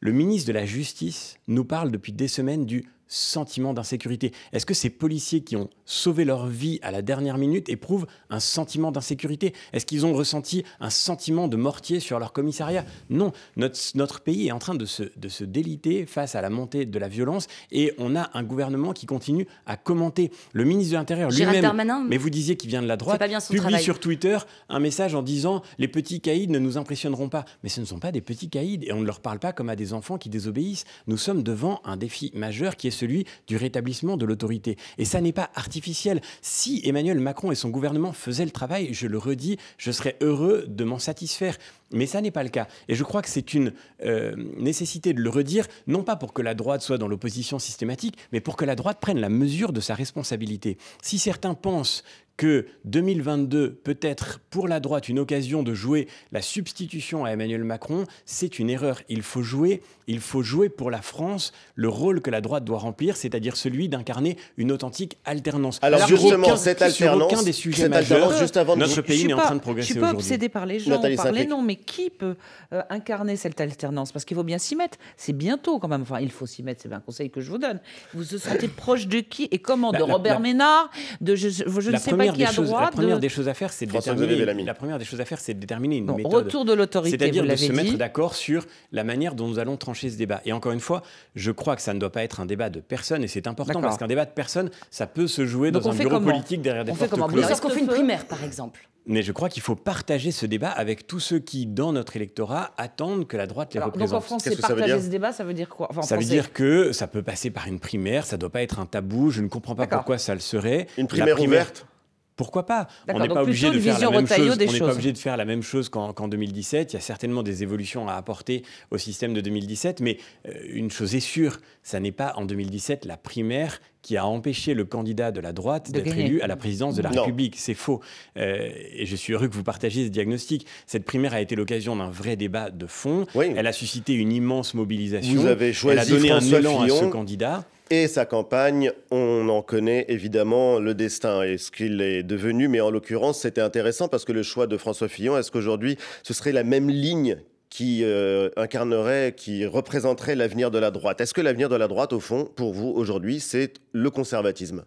Le ministre de la Justice nous parle depuis des semaines du sentiment d'insécurité. Est-ce que ces policiers qui ont sauvé leur vie à la dernière minute éprouvent un sentiment d'insécurité? Est-ce qu'ils ont ressenti un sentiment de mortier sur leur commissariat? Non, notre, notre pays est en train de se, de se déliter face à la montée de la violence et on a un gouvernement qui continue à commenter. Le ministre de l'Intérieur lui-même, mais vous disiez qu'il vient de la droite, publie travail. sur Twitter un message en disant « les petits caïds ne nous impressionneront pas ». Mais ce ne sont pas des petits caïds et on ne leur parle pas comme à des enfants qui désobéissent. Nous sommes devant un défi majeur qui est celui du rétablissement de l'autorité. Et ça n'est pas artificiel. Si Emmanuel Macron et son gouvernement faisaient le travail, je le redis, je serais heureux de m'en satisfaire. Mais ça n'est pas le cas. Et je crois que c'est une euh, nécessité de le redire, non pas pour que la droite soit dans l'opposition systématique, mais pour que la droite prenne la mesure de sa responsabilité. Si certains pensent que deux mille vingt-deux peut être pour la droite une occasion de jouer la substitution à Emmanuel Macron, c'est une erreur. Il faut jouer, il faut jouer pour la France le rôle que la droite doit remplir, c'est-à-dire celui d'incarner une authentique alternance. Alors, Alors justement, aucun, cette alternance, aucun des sujets cette majeurs, juste avant de... notre pays est en train de progresser aujourd'hui. Je ne suis pas obsédée par les gens, par les noms, mais qui peut euh, incarner cette alternance? Parce qu'il faut bien s'y mettre. C'est bientôt quand même. Enfin, il faut s'y mettre, c'est un conseil que je vous donne. Vous vous sentez proche de qui et comment? De la, Robert la, Ménard, de je, je ne sais pas. Des choses, la première de... des choses à faire, c'est de déterminer. La première des choses à faire, c'est de déterminer une bon, méthode. Retour de l'autorité, c'est-à-dire de se dit. mettre d'accord sur la manière dont nous allons trancher ce débat. Et encore une fois, je crois que ça ne doit pas être un débat de personne, et c'est important parce qu'un débat de personne, ça peut se jouer Donc dans un bureau politique derrière des portes closes. Est-ce qu'on fait une primaire, par exemple? Mais je crois qu'il faut partager ce débat avec tous ceux qui, dans notre électorat, attendent que la droite les Alors, représente. Donc en France, c'est partager ce débat, ça veut dire quoi? Enfin, ça français... veut dire que ça peut passer par une primaire, ça ne doit pas être un tabou. Je ne comprends pas pourquoi ça le serait. Une primaire, primaire... ouverte? Pourquoi pas? On n'est pas obligé de faire la même chose. On n'est pas obligé de faire la même chose qu'en qu'en deux mille dix-sept. Il y a certainement des évolutions à apporter au système de deux mille dix-sept, mais euh, une chose est sûre, ça n'est pas en deux mille dix-sept la primaire qui a empêché le candidat de la droite d'être élu à la présidence de la non. République. C'est faux. Euh, et je suis heureux que vous partagiez ce diagnostic. Cette primaire a été l'occasion d'un vrai débat de fond. Oui. Elle a suscité une immense mobilisation. Vous avez choisi Elle a donné François un élan Fillon. à ce candidat. Et sa campagne, on en connaît évidemment le destin et ce qu'il est devenu. Mais en l'occurrence, c'était intéressant parce que le choix de François Fillon, est-ce qu'aujourd'hui, ce serait la même ligne qui euh, incarnerait, qui représenterait l'avenir de la droite? Est-ce que l'avenir de la droite, au fond, pour vous, aujourd'hui, c'est le conservatisme?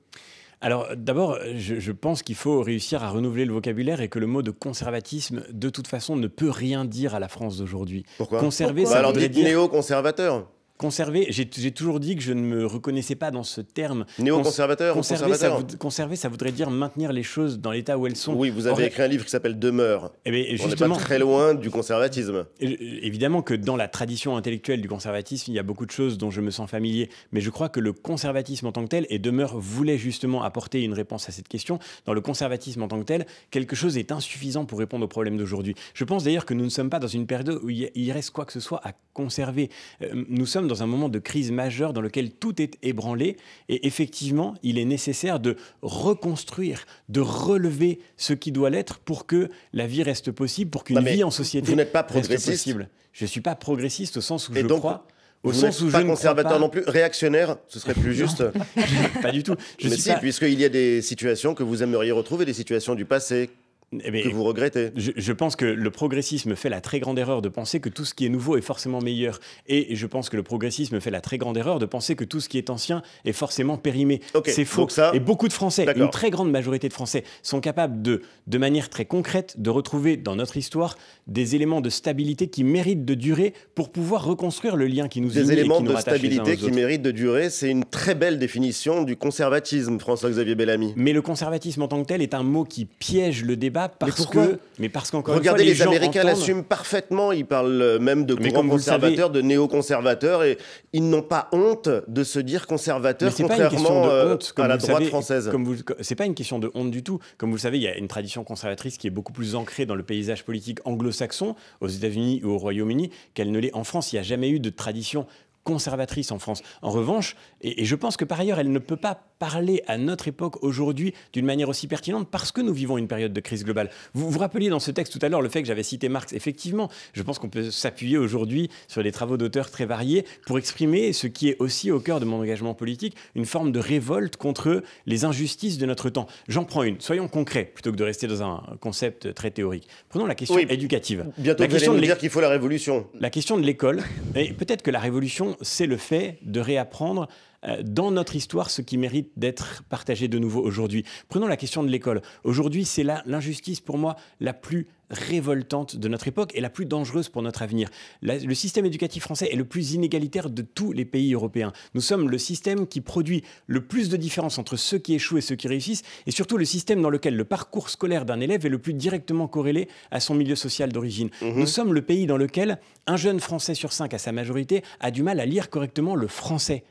Alors d'abord, je, je pense qu'il faut réussir à renouveler le vocabulaire et que le mot de conservatisme, de toute façon, ne peut rien dire à la France d'aujourd'hui. Pourquoi? Conserver, Pourquoi ça bah alors dites néo-conservateur. Conserver, j'ai toujours dit que je ne me reconnaissais pas dans ce terme. Néo-conservateur, conserver, conservateur. Ça, voud, conserver, ça voudrait dire maintenir les choses dans l'état où elles sont. Oui, vous avez Or, écrit un livre qui s'appelle Demeure. Eh bien, on n'est pas très loin du conservatisme. Évidemment que dans la tradition intellectuelle du conservatisme, il y a beaucoup de choses dont je me sens familier. Mais je crois que le conservatisme en tant que tel, et Demeure voulait justement apporter une réponse à cette question, dans le conservatisme en tant que tel, quelque chose est insuffisant pour répondre aux problèmes d'aujourd'hui. Je pense d'ailleurs que nous ne sommes pas dans une période où il reste quoi que ce soit à conserver. Nous sommes dans un moment de crise majeure dans lequel tout est ébranlé et effectivement, il est nécessaire de reconstruire, de relever ce qui doit l'être pour que la vie reste possible, pour qu'une vie en société vous n'êtes pas progressiste. Reste possible. Je ne suis pas progressiste au sens où et je donc, crois... Au vous sens où pas je conservateur ne pas... non plus, réactionnaire, ce serait plus juste. Pas du tout. Je Mais si, pas... puisqu'il y a des situations que vous aimeriez retrouver, des situations du passé... Eh bien, que vous regrettez. Je, je pense que le progressisme fait la très grande erreur de penser que tout ce qui est nouveau est forcément meilleur. Et je pense que le progressisme fait la très grande erreur de penser que tout ce qui est ancien est forcément périmé. Okay, c'est faux. Ça... Et beaucoup de Français, une très grande majorité de Français, sont capables de, de manière très concrète, de retrouver dans notre histoire des éléments de stabilité qui méritent de durer pour pouvoir reconstruire le lien qui nous unit. Des éléments de stabilité qui méritent de durer, c'est une très belle définition du conservatisme, François-Xavier Bellamy. Mais le conservatisme en tant que tel est un mot qui piège le débat. Parce mais que, mais parce qu'encore une fois, les, les Américains l'assument parfaitement. Ils parlent même de grands conservateurs, savez, de néo-conservateurs, et ils n'ont pas honte de se dire conservateurs, contrairement euh, honte, à la droite savez, française. C'est pas une question de honte du tout. Comme vous le savez, il y a une tradition conservatrice qui est beaucoup plus ancrée dans le paysage politique anglo-saxon, aux États-Unis ou au Royaume-Uni, qu'elle ne l'est en France. Il n'y a jamais eu de tradition conservatrice en France. En revanche, et, et je pense que par ailleurs, elle ne peut pas parler à notre époque aujourd'hui d'une manière aussi pertinente parce que nous vivons une période de crise globale. Vous vous rappeliez dans ce texte tout à l'heure le fait que j'avais cité Marx. Effectivement, je pense qu'on peut s'appuyer aujourd'hui sur des travaux d'auteurs très variés pour exprimer ce qui est aussi au cœur de mon engagement politique, une forme de révolte contre les injustices de notre temps. J'en prends une. Soyons concrets plutôt que de rester dans un concept très théorique. Prenons la question oui, éducative. Bientôt, la vous question allez nous dire qu'il faut la révolution. La question de l'école. Et peut-être que la révolution c'est le fait de réapprendre euh, dans notre histoire ce qui mérite d'être partagé de nouveau aujourd'hui. Prenons la question de l'école. Aujourd'hui, c'est l'injustice pour moi la plus révoltante de notre époque et la plus dangereuse pour notre avenir. La, le système éducatif français est le plus inégalitaire de tous les pays européens. Nous sommes le système qui produit le plus de différences entre ceux qui échouent et ceux qui réussissent, et surtout le système dans lequel le parcours scolaire d'un élève est le plus directement corrélé à son milieu social d'origine. Mmh. Nous sommes le pays dans lequel un jeune Français sur cinq, à sa majorité, a du mal à lire correctement le français.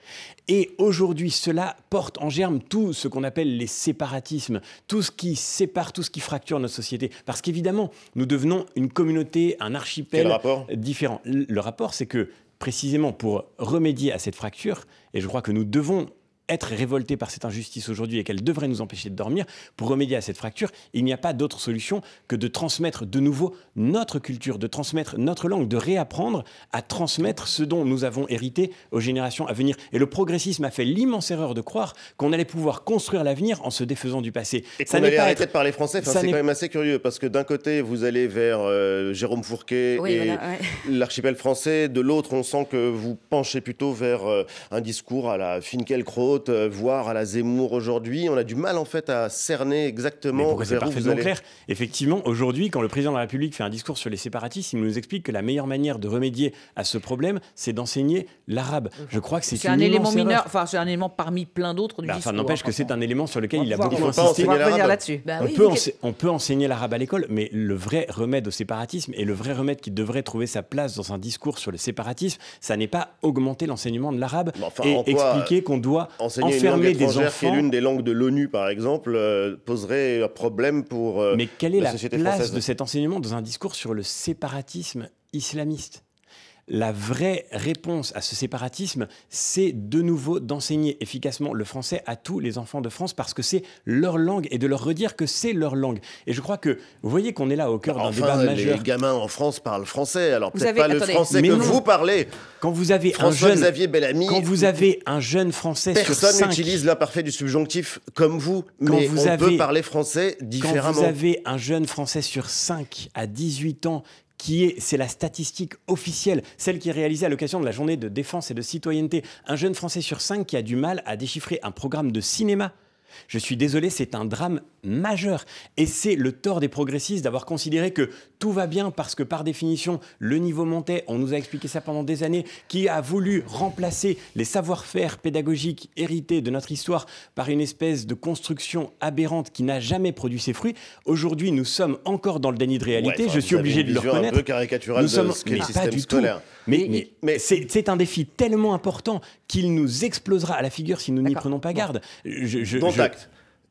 Et aujourd'hui, cela porte en germe tout ce qu'on appelle les séparatismes, tout ce qui sépare, tout ce qui fracture notre société. Parce qu'évidemment, nous devenons une communauté, un archipel différent. Le rapport, c'est que, précisément, pour remédier à cette fracture, et je crois que nous devons être révoltés par cette injustice aujourd'hui et qu'elle devrait nous empêcher de dormir, pour remédier à cette fracture, il n'y a pas d'autre solution que de transmettre de nouveau notre culture, de transmettre notre langue, de réapprendre à transmettre ce dont nous avons hérité aux générations à venir. Et le progressisme a fait l'immense erreur de croire qu'on allait pouvoir construire l'avenir en se défaisant du passé. Et qu'on allait arrêter de parler français, enfin, c'est quand même assez curieux, parce que d'un côté, vous allez vers euh, Jérôme Fourquet oui, et voilà, ouais. l'archipel français, de l'autre, on sent que vous penchez plutôt vers euh, un discours à la Finkelkraut, voire à la Zemmour aujourd'hui. On a du mal en fait à cerner exactement vers où vous allez. Clair. Effectivement, aujourd'hui, quand le président de la République fait un discours sur les séparatistes, il nous explique que la meilleure manière de remédier à ce problème, c'est d'enseigner l'arabe. Je crois que c'est un élément mineur, erreur. Enfin c'est un élément parmi plein d'autres du bah, discours. Enfin n'empêche que c'est un élément sur lequel on il a beaucoup insisté. Bah, oui, on, okay. on peut enseigner l'arabe à l'école, mais le vrai remède au séparatisme et le vrai remède qui devrait trouver sa place dans un discours sur le séparatisme, ça n'est pas augmenter l'enseignement de l'arabe enfin, et expliquer qu'on doit enseigner enfermer une langue étrangère des enfants, qui est l'une des langues de l'ONU, par exemple, euh, poserait un problème pour euh, la société française. Mais quelle est la, la place française de cet enseignement dans un discours sur le séparatisme islamiste ? La vraie réponse à ce séparatisme, c'est de nouveau d'enseigner efficacement le français à tous les enfants de France parce que c'est leur langue et de leur redire que c'est leur langue. Et je crois que, vous voyez qu'on est là au cœur d'un enfin, débat les majeur. Les gamins en France parlent français, alors peut-être pas attendez, le français que non. vous parlez. Quand vous avez un jeune, François-Xavier Bellamy, quand vous avez un jeune français sur cinq... Personne n'utilise l'imparfait du subjonctif comme vous, quand mais vous on avez, peut parler français différemment. Quand vous avez un jeune français sur cinq à dix-huit ans qui est, c'est la statistique officielle, celle qui est réalisée à l'occasion de la journée de défense et de citoyenneté. Un jeune Français sur cinq qui a du mal à déchiffrer un programme de cinéma, Je suis désolé, c'est un drame majeur. Et c'est le tort des progressistes d'avoir considéré que tout va bien parce que, par définition, le niveau montait. On nous a expliqué ça pendant des années. Qui a voulu remplacer les savoir-faire pédagogiques hérités de notre histoire par une espèce de construction aberrante qui n'a jamais produit ses fruits. Aujourd'hui, nous sommes encore dans le déni de réalité. Ouais, enfin, je suis obligé de le reconnaître. Un peu caricatural de ce qu'est le système scolaire. Mais, mais, mais c'est un défi tellement important qu'il nous explosera à la figure si nous n'y prenons pas garde. Je, je, Donc, je...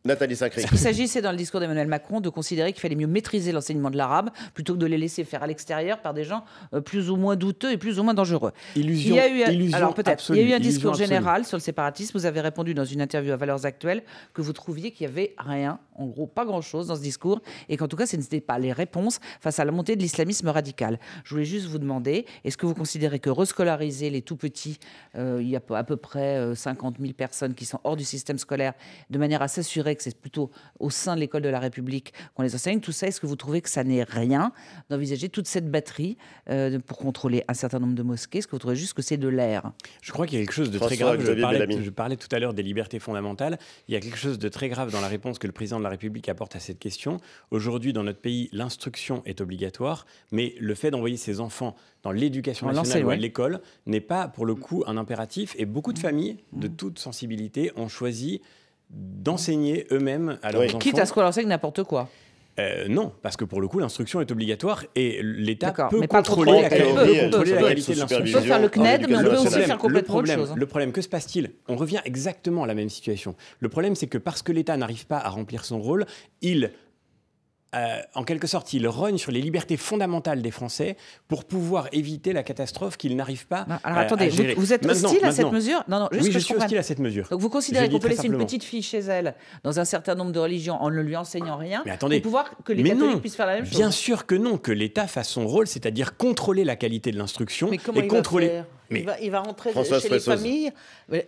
Nathalie Saint-Cricq. Ce qu'il s'agissait dans le discours d'Emmanuel Macron de considérer qu'il fallait mieux maîtriser l'enseignement de l'arabe plutôt que de les laisser faire à l'extérieur par des gens plus ou moins douteux et plus ou moins dangereux. Illusion, il y a eu un, illusion alors peut-être. Il y a eu un discours général absolue. sur le séparatisme. Vous avez répondu dans une interview à Valeurs Actuelles que vous trouviez qu'il n'y avait rien, en gros pas grand-chose dans ce discours, et qu'en tout cas ce n'était pas les réponses face à la montée de l'islamisme radical. Je voulais juste vous demander, est-ce que vous considérez que rescolariser les tout-petits, euh, il y a à peu près cinquante mille personnes qui sont hors du système scolaire, de manière à s'assurer que c'est plutôt au sein de l'école de la République qu'on les enseigne, tout ça, est-ce que vous trouvez que ça n'est rien d'envisager toute cette batterie euh, pour contrôler un certain nombre de mosquées? Est-ce que vous trouvez juste que c'est de l'air? Je crois qu'il y a quelque chose de François très grave. Je parlais, je parlais tout à l'heure des libertés fondamentales. Il y a quelque chose de très grave dans la réponse que le président de la République apporte à cette question. Aujourd'hui, dans notre pays, l'instruction est obligatoire, mais le fait d'envoyer ses enfants dans l'éducation nationale ou à l'école n'est pas, pour le coup, un impératif. Et beaucoup de familles, de toute sensibilité, ont choisi d'enseigner eux-mêmes à leurs oui. enfants. Quitte à ce qu'on leur enseigne n'importe quoi. Euh, non, parce que pour le coup, l'instruction est obligatoire et l'État peut contrôler la qualité de l'instruction. On peut faire le C N E D, mais on peut aussi faire complètement autre chose. Le problème, que se passe-t-il? On revient exactement à la même situation. Le problème, c'est que parce que l'État n'arrive pas à remplir son rôle, il... Euh, en quelque sorte, il rogne sur les libertés fondamentales des Français pour pouvoir éviter la catastrophe qu'ils n'arrivent pas non, alors, euh, attendez, à gérer. Vous, vous êtes maintenant, hostile maintenant. à cette mesure non, non, juste Oui, que je, je suis comprenne. hostile à cette mesure. Donc vous considérez qu'on peut laisser simplement. une petite fille chez elle dans un certain nombre de religions en ne lui enseignant rien mais attendez, pour pouvoir que les mais catholiques non, puissent faire la même bien chose Bien sûr que non, que l'État fasse son rôle, c'est-à-dire contrôler la qualité de l'instruction et contrôler... Mais il, va, il va rentrer François chez les familles.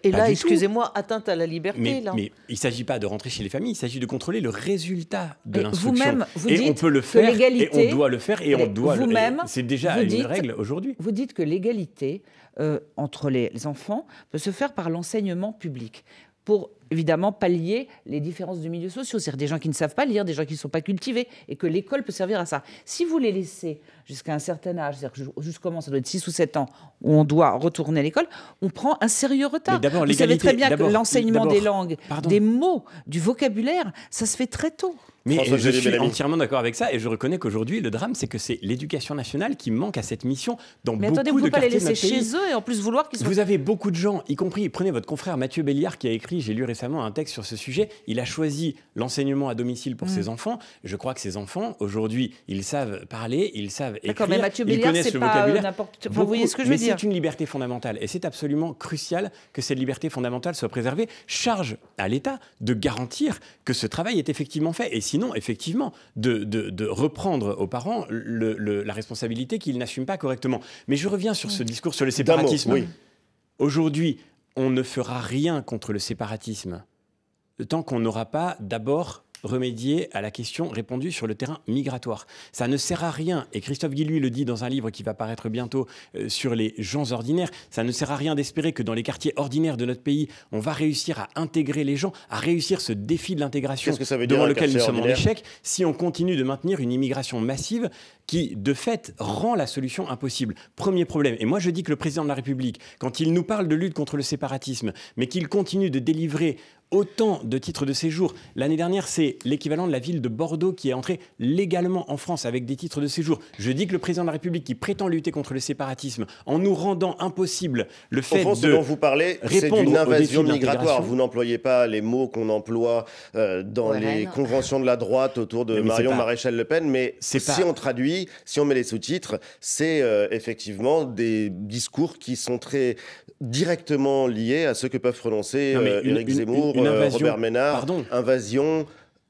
Et là, excusez-moi, atteinte à la liberté. Mais, là. mais il ne s'agit pas de rentrer chez les familles, il s'agit de contrôler le résultat de l'instruction. Et on peut le faire, et on doit le faire, et on doit le faire. C'est déjà une règle aujourd'hui. Vous dites que l'égalité euh, entre les, les enfants peut se faire par l'enseignement public. Pour évidemment pallier les différences de milieux sociaux, c'est-à-dire des gens qui ne savent pas lire, des gens qui ne sont pas cultivés, et que l'école peut servir à ça. Si vous les laissez jusqu'à un certain âge, c'est-à-dire jusqu'au moment, ça doit être six ou sept ans, où on doit retourner à l'école, on prend un sérieux retard. Vous savez très bien que l'enseignement des langues, pardon. des mots, du vocabulaire, ça se fait très tôt. Mais François je suis entièrement d'accord avec ça, et je reconnais qu'aujourd'hui, le drame, c'est que c'est l'éducation nationale qui manque à cette mission dans mais beaucoup attendez, de quartiers. Mais attendez, vous ne pouvez pas les laisser chez eux, et en plus vouloir qu'ils soient... Vous avez beaucoup de gens, y compris, prenez votre confrère Mathieu Béliard, qui a écrit, j'ai lu récemment, un texte sur ce sujet. Il a choisi l'enseignement à domicile pour mmh. ses enfants. Je crois que ses enfants, aujourd'hui, ils savent parler, ils savent écrire, mais Mathieu Béliard, ils connaissent le vocabulaire. N'importe... Vous voyez ce que je veux dire. C'est une liberté fondamentale et c'est absolument crucial que cette liberté fondamentale soit préservée. Charge à l'État de garantir que ce travail est effectivement fait et sinon, effectivement, de, de, de reprendre aux parents le, le, la responsabilité qu'ils n'assument pas correctement. Mais je reviens sur ce discours sur le séparatisme. Oui. Aujourd'hui, on ne fera rien contre le séparatisme tant qu'on n'aura pas d'abord remédié à la question répondue sur le terrain migratoire. Ça ne sert à rien, et Christophe Guilluy le dit dans un livre qui va paraître bientôt euh, sur les gens ordinaires, ça ne sert à rien d'espérer que dans les quartiers ordinaires de notre pays, on va réussir à intégrer les gens, à réussir ce défi de l'intégration devant lequel nous sommes en échec, si on continue de maintenir une immigration massive qui, de fait, rend la solution impossible. Premier problème. Et moi, je dis que le président de la République, quand il nous parle de lutte contre le séparatisme, mais qu'il continue de délivrer autant de titres de séjour. L'année dernière, c'est l'équivalent de la ville de Bordeaux qui est entrée légalement en France avec des titres de séjour. Je dis que le président de la République qui prétend lutter contre le séparatisme en nous rendant impossible le fait de... Ce dont vous parlez, c'est d'une invasion migratoire. Vous n'employez pas les mots qu'on emploie euh, dans ouais, les non. conventions de la droite autour de mais Marion mais pas... Maréchal Le Pen, mais si pas... on traduit, si on met les sous-titres, c'est euh, effectivement des discours qui sont très directement liés à ceux que peuvent prononcer euh, Éric Zemmour, une, une invasion, Robert Ménard, pardon. invasion...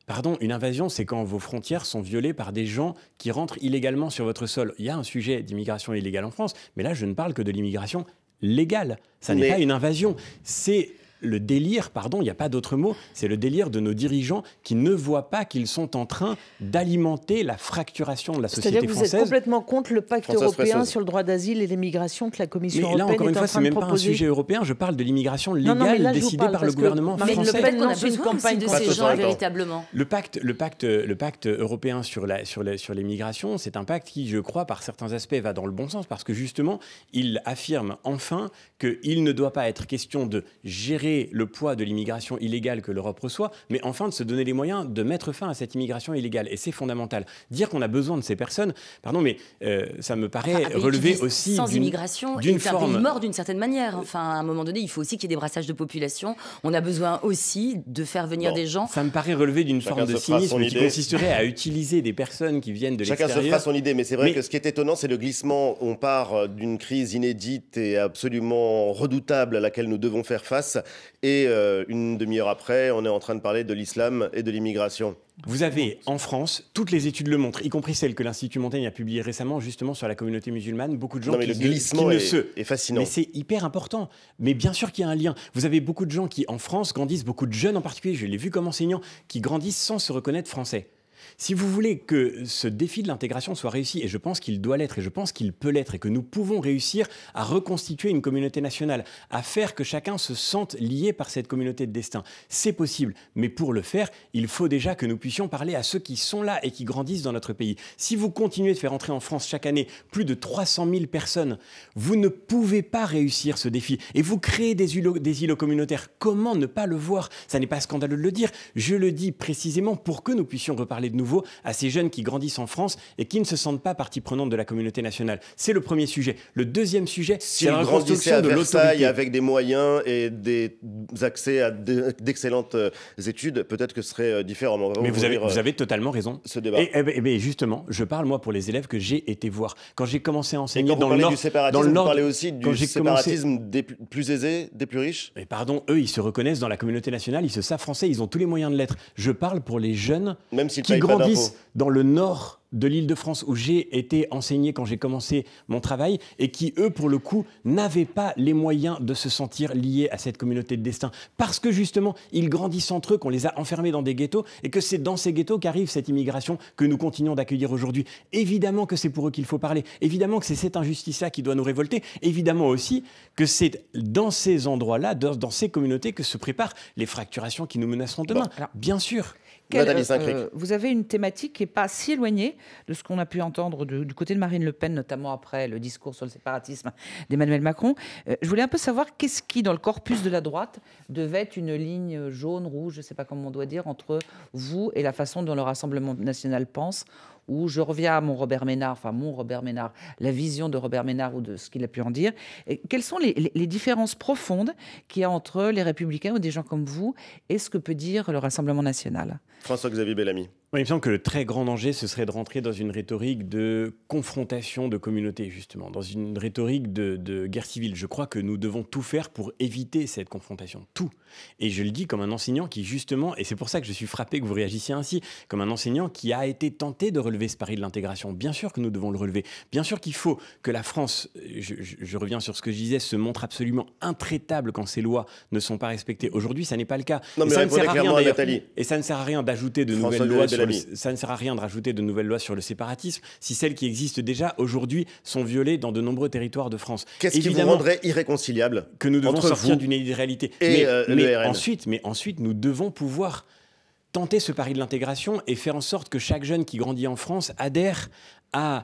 Pardon, une invasion, c'est quand vos frontières sont violées par des gens qui rentrent illégalement sur votre sol. Il y a un sujet d'immigration illégale en France, mais là, je ne parle que de l'immigration légale. Ça n'est mais... pas une invasion, c'est... le délire, pardon, il n'y a pas d'autre mot, c'est le délire de nos dirigeants qui ne voient pas qu'ils sont en train d'alimenter la fracturation de la société française. C'est-à-dire que vous êtes complètement contre le pacte Françoise européen Fressoz. Sur le droit d'asile et l'immigration que la Commission européenne est en train de proposer. Là, encore une fois, c'est même pas un sujet européen, je parle de l'immigration légale non, non, là, décidée par le gouvernement français. Marine Le Pen lance une campagne de ces gens véritablement. Le pacte, le pacte, le pacte européen sur la, sur la, sur l'immigration, c'est un pacte qui, je crois, par certains aspects, va dans le bon sens parce que justement, il affirme enfin qu'il ne doit pas être question de gérer le poids de l'immigration illégale que l'Europe reçoit, mais enfin de se donner les moyens de mettre fin à cette immigration illégale. Et c'est fondamental. Dire qu'on a besoin de ces personnes, pardon, mais euh, ça me paraît enfin, relever aussi sans immigration, d'une forme... mort d'une certaine manière. Enfin, à un moment donné, il faut aussi qu'il y ait des brassages de population. On a besoin aussi de faire venir bon, des gens. Ça me paraît relever d'une forme de cynisme qui consisterait à utiliser des personnes qui viennent de l'extérieur. Chacun se fera son idée, mais c'est vrai mais... que ce qui est étonnant, c'est le glissement. On part d'une crise inédite et absolument redoutable à laquelle nous devons faire face. Et euh, une demi-heure après, on est en train de parler de l'islam et de l'immigration. Vous avez en France, toutes les études le montrent, y compris celles que l'Institut Montaigne a publiées récemment justement sur la communauté musulmane, beaucoup de gens non, mais qui, le glissement qui ne est, se... est fascinant. Mais c'est hyper important. Mais bien sûr qu'il y a un lien. Vous avez beaucoup de gens qui, en France, grandissent, beaucoup de jeunes en particulier, je l'ai vu comme enseignant, qui grandissent sans se reconnaître français. Si vous voulez que ce défi de l'intégration soit réussi, et je pense qu'il doit l'être, et je pense qu'il peut l'être, et que nous pouvons réussir à reconstituer une communauté nationale, à faire que chacun se sente lié par cette communauté de destin, c'est possible. Mais pour le faire, il faut déjà que nous puissions parler à ceux qui sont là et qui grandissent dans notre pays. Si vous continuez de faire entrer en France chaque année plus de trois cent mille personnes, vous ne pouvez pas réussir ce défi. Et vous créez des îlots, des îlots communautaires. Comment ne pas le voir? Ça n'est pas scandaleux de le dire. Je le dis précisément pour que nous puissions reparler de nouveau à ces jeunes qui grandissent en France et qui ne se sentent pas partie prenante de la communauté nationale. C'est le premier sujet. Le deuxième sujet, c'est la reconstruction de l'autorité. Avec des moyens et des accès à d'excellentes études, peut-être que ce serait différent. Mais vous avez, vous avez totalement raison. Ce débat. Et, et, et justement, je parle moi pour les élèves que j'ai été voir. Quand j'ai commencé à enseigner dans le Nord... Dans le Nord, vous parlez aussi du séparatisme commencé... des plus aisés, des plus riches. Et pardon, eux, ils se reconnaissent dans la communauté nationale, ils se savent français, ils ont tous les moyens de l'être. Je parle pour les jeunes Même qui grandissent dans le Nord de l'Île-de-France où j'ai été enseigné quand j'ai commencé mon travail et qui, eux, pour le coup, n'avaient pas les moyens de se sentir liés à cette communauté de destin. Parce que, justement, ils grandissent entre eux, qu'on les a enfermés dans des ghettos et que c'est dans ces ghettos qu'arrive cette immigration que nous continuons d'accueillir aujourd'hui. Évidemment que c'est pour eux qu'il faut parler. Évidemment que c'est cette injustice-là qui doit nous révolter. Évidemment aussi que c'est dans ces endroits-là, dans ces communautés que se préparent les fracturations qui nous menaceront demain. Bon. Bien sûr. Quelle, euh, vous avez une thématique qui n'est pas si éloignée de ce qu'on a pu entendre de, du côté de Marine Le Pen, notamment après le discours sur le séparatisme d'Emmanuel Macron. Euh, je voulais un peu savoir qu'est-ce qui, dans le corpus de la droite, devait être une ligne jaune, rouge, je ne sais pas comment on doit dire, entre vous et la façon dont le Rassemblement national pense, où je reviens à mon Robert Ménard, enfin mon Robert Ménard, la vision de Robert Ménard ou de ce qu'il a pu en dire. Et quelles sont les, les, les différences profondes qu'il y a entre les Républicains ou des gens comme vous et ce que peut dire le Rassemblement national ? François-Xavier Bellamy. Oui, il me semble que le très grand danger, ce serait de rentrer dans une rhétorique de confrontation de communautés, justement, dans une rhétorique de, de guerre civile. Je crois que nous devons tout faire pour éviter cette confrontation, tout. Et je le dis comme un enseignant qui, justement, et c'est pour ça que je suis frappé que vous réagissiez ainsi, comme un enseignant qui a été tenté de relever ce pari de l'intégration. Bien sûr que nous devons le relever. Bien sûr qu'il faut que la France, je, je, je reviens sur ce que je disais, se montre absolument intraitable quand ses lois ne sont pas respectées. Aujourd'hui, ça n'est pas le cas. Non, mais et, ça ne sert à rien, et ça ne sert à rien d'ajouter de François nouvelles lois. De Le, ça ne sert à rien de rajouter de nouvelles lois sur le séparatisme si celles qui existent déjà aujourd'hui sont violées dans de nombreux territoires de France. Qu'est-ce qui vous rendrait irréconciliable que nous devons sortir d'une irréalité. Mais, euh, mais, ensuite, mais ensuite, nous devons pouvoir tenter ce pari de l'intégration et faire en sorte que chaque jeune qui grandit en France adhère à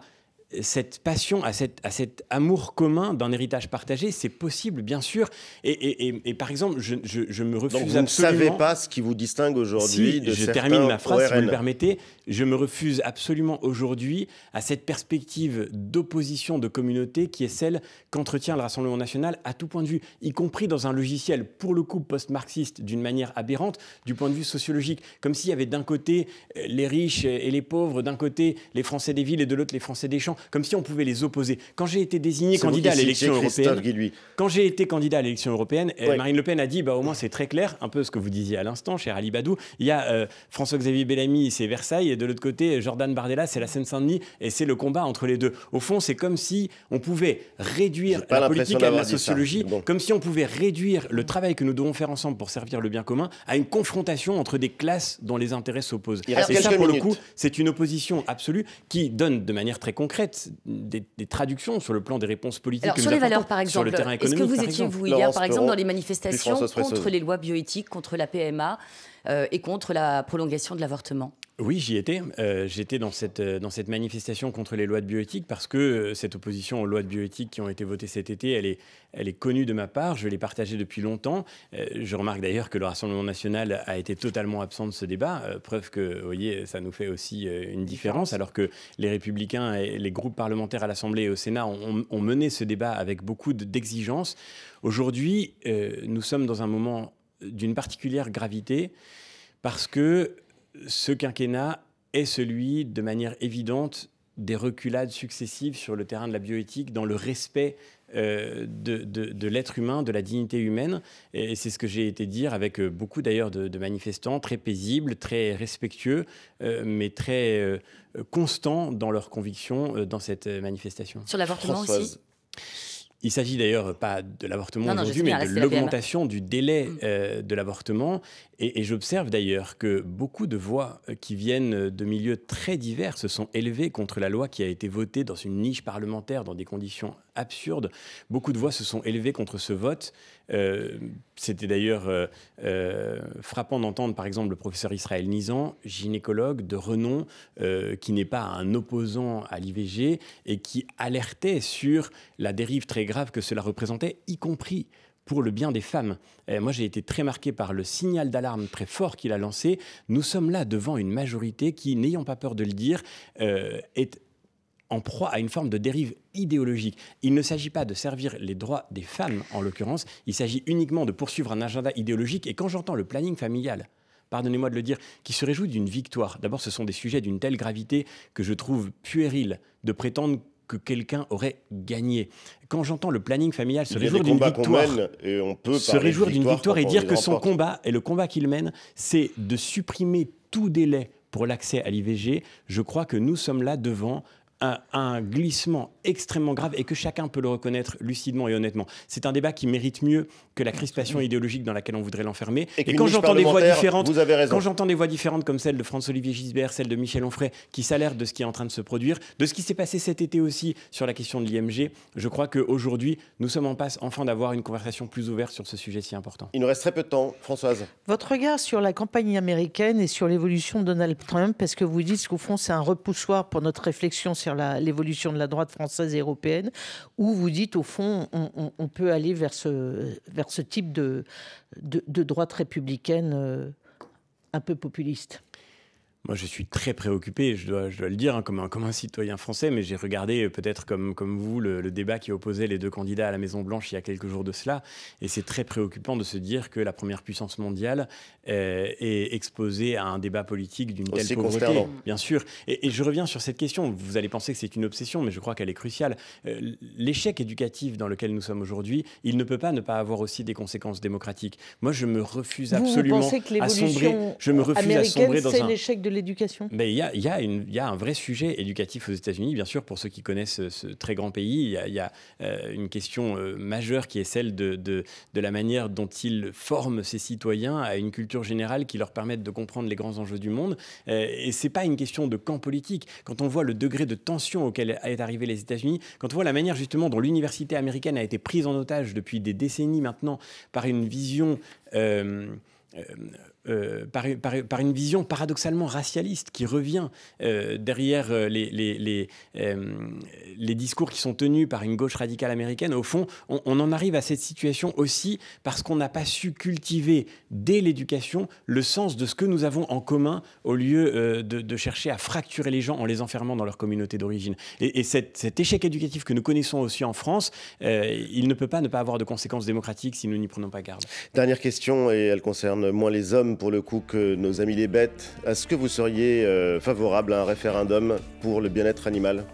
cette passion, à, cette, à cet amour commun d'un héritage partagé. C'est possible, bien sûr. Et, et, et, et par exemple, je, je, je me refuse Donc vous absolument... vous ne savez pas ce qui vous distingue aujourd'hui si, de je termine ma phrase, O R N. Si vous le permettez. Je me refuse absolument aujourd'hui à cette perspective d'opposition de communauté qui est celle qu'entretient le Rassemblement national à tout point de vue, y compris dans un logiciel, pour le coup, post-marxiste, d'une manière aberrante, du point de vue sociologique. Comme s'il y avait d'un côté les riches et les pauvres, d'un côté les Français des villes et de l'autre les Français des champs. comme si on pouvait les opposer. Quand j'ai été désigné candidat à l'élection européenne, quand j'ai été candidat à l'élection européenne, ouais. Marine Le Pen a dit, bah, au moins c'est très clair, un peu ce que vous disiez à l'instant, cher Ali Baddou, il y a euh, François-Xavier Bellamy, c'est Versailles, et de l'autre côté, Jordan Bardella, c'est la Seine-Saint-Denis, et c'est le combat entre les deux. Au fond, c'est comme si on pouvait réduire la politique à la sociologie, bon. Comme si on pouvait réduire le travail que nous devons faire ensemble pour servir le bien commun à une confrontation entre des classes dont les intérêts s'opposent. Et ça, pour minutes. le coup, c'est une opposition absolue qui donne de manière très concrète des, des traductions sur le plan des réponses politiques. Alors, que sur nous les valeurs, par exemple, sur le terrain économique, est-ce que vous étiez, vous, hier, Laurence par exemple, Peuron, dans les manifestations contre les lois bioéthiques, contre la P M A euh, et contre la prolongation de l'avortement ? Oui, j'y étais. Euh, J'étais dans cette, dans cette manifestation contre les lois de bioéthique parce que euh, cette opposition aux lois de bioéthique qui ont été votées cet été, elle est, elle est connue de ma part. Je l'ai partagée depuis longtemps. Euh, je remarque d'ailleurs que le Rassemblement national a été totalement absent de ce débat. Euh, preuve que, vous voyez, ça nous fait aussi euh, une différence. Alors que les Républicains et les groupes parlementaires à l'Assemblée et au Sénat ont, ont mené ce débat avec beaucoup d'exigence. Aujourd'hui, euh, nous sommes dans un moment d'une particulière gravité parce que ce quinquennat est celui, de manière évidente, des reculades successives sur le terrain de la bioéthique, dans le respect euh, de, de, de l'être humain, de la dignité humaine. Et c'est ce que j'ai été dire avec beaucoup d'ailleurs de, de manifestants, très paisibles, très respectueux, euh, mais très euh, constants dans leurs convictions euh, dans cette manifestation. Sur l'avortement aussi ? Il s'agit d'ailleurs pas de l'avortement aujourd'hui, mais de l'augmentation du délai euh, de l'avortement. Et, et j'observe d'ailleurs que beaucoup de voix qui viennent de milieux très divers se sont élevées contre la loi qui a été votée dans une niche parlementaire, dans des conditions absurdes. Beaucoup de voix se sont élevées contre ce vote. Euh, C'était d'ailleurs euh, euh, frappant d'entendre, par exemple, le professeur Israël Nizan, gynécologue de renom, euh, qui n'est pas un opposant à l'I V G et qui alertait sur la dérive très grave que cela représentait, y compris pour le bien des femmes. Et moi, j'ai été très marqué par le signal d'alarme très fort qu'il a lancé. Nous sommes là devant une majorité qui, n'ayant pas peur de le dire, euh, est en proie à une forme de dérive idéologique. Il ne s'agit pas de servir les droits des femmes, en l'occurrence. Il s'agit uniquement de poursuivre un agenda idéologique. Et quand j'entends le planning familial, pardonnez-moi de le dire, qui se réjouit d'une victoire, d'abord, ce sont des sujets d'une telle gravité que je trouve puéril de prétendre que quelqu'un aurait gagné. Quand j'entends le planning familial se réjouir d'une victoire, et on peut se réjouir d'une victoire et dire que son combat, et le combat qu'il mène, c'est de supprimer tout délai pour l'accès à l'I V G, je crois que nous sommes là devant Un, un glissement extrêmement grave et que chacun peut le reconnaître lucidement et honnêtement. C'est un débat qui mérite mieux que la crispation idéologique dans laquelle on voudrait l'enfermer. Et, et quand j'entends des voix différentes, quand j'entends des voix différentes comme celle de François-Olivier Gisbert, celle de Michel Onfray, qui s'alertent de ce qui est en train de se produire, de ce qui s'est passé cet été aussi sur la question de l'I M G, je crois qu'aujourd'hui, nous sommes en passe enfin d'avoir une conversation plus ouverte sur ce sujet si important. Il nous reste très peu de temps, Françoise. Votre regard sur la campagne américaine et sur l'évolution de Donald Trump, est-ce que vous dites qu'au fond, c'est un repoussoir pour notre réflexion sur l'évolution de la droite française et européenne, où vous dites, au fond, on, on, on peut aller vers ce, vers ce type de, de, de droite républicaine euh, un peu populiste? Moi, je suis très préoccupé, je dois, je dois le dire, hein, comme, un, comme un citoyen français, mais j'ai regardé peut-être comme, comme vous le, le débat qui opposait les deux candidats à la Maison-Blanche il y a quelques jours de cela. Et c'est très préoccupant de se dire que la première puissance mondiale euh, est exposée à un débat politique d'une telle pauvreté. Consternant. Bien sûr. Et, et je reviens sur cette question. Vous allez penser que c'est une obsession, mais je crois qu'elle est cruciale. Euh, L'échec éducatif dans lequel nous sommes aujourd'hui, il ne peut pas ne pas avoir aussi des conséquences démocratiques. Moi, je me refuse absolument vous, vous à sombrer. Je me refuse à sombrer dans un... l'éducation. Mais il y a, y, a y a un vrai sujet éducatif aux États-Unis, bien sûr, pour ceux qui connaissent ce, ce très grand pays. Il y a, y a euh, une question euh, majeure qui est celle de, de, de la manière dont ils forment ses citoyens à une culture générale qui leur permette de comprendre les grands enjeux du monde. Euh, et c'est pas une question de camp politique. Quand on voit le degré de tension auquel est arrivé les États-Unis, quand on voit la manière justement dont l'université américaine a été prise en otage depuis des décennies maintenant par une vision... Euh, euh, Euh, par, par, par une vision paradoxalement racialiste qui revient euh, derrière les, les, les, euh, les discours qui sont tenus par une gauche radicale américaine. Au fond, on, on en arrive à cette situation aussi parce qu'on n'a pas su cultiver dès l'éducation le sens de ce que nous avons en commun au lieu euh, de, de chercher à fracturer les gens en les enfermant dans leur communauté d'origine. Et, et cette, cet échec éducatif que nous connaissons aussi en France, euh, il ne peut pas ne pas avoir de conséquences démocratiques si nous n'y prenons pas garde. Dernière question, et elle concerne moins les hommes pour le coup que nos amis les bêtes. Est-ce que vous seriez euh, favorable à un référendum pour le bien-être animal ?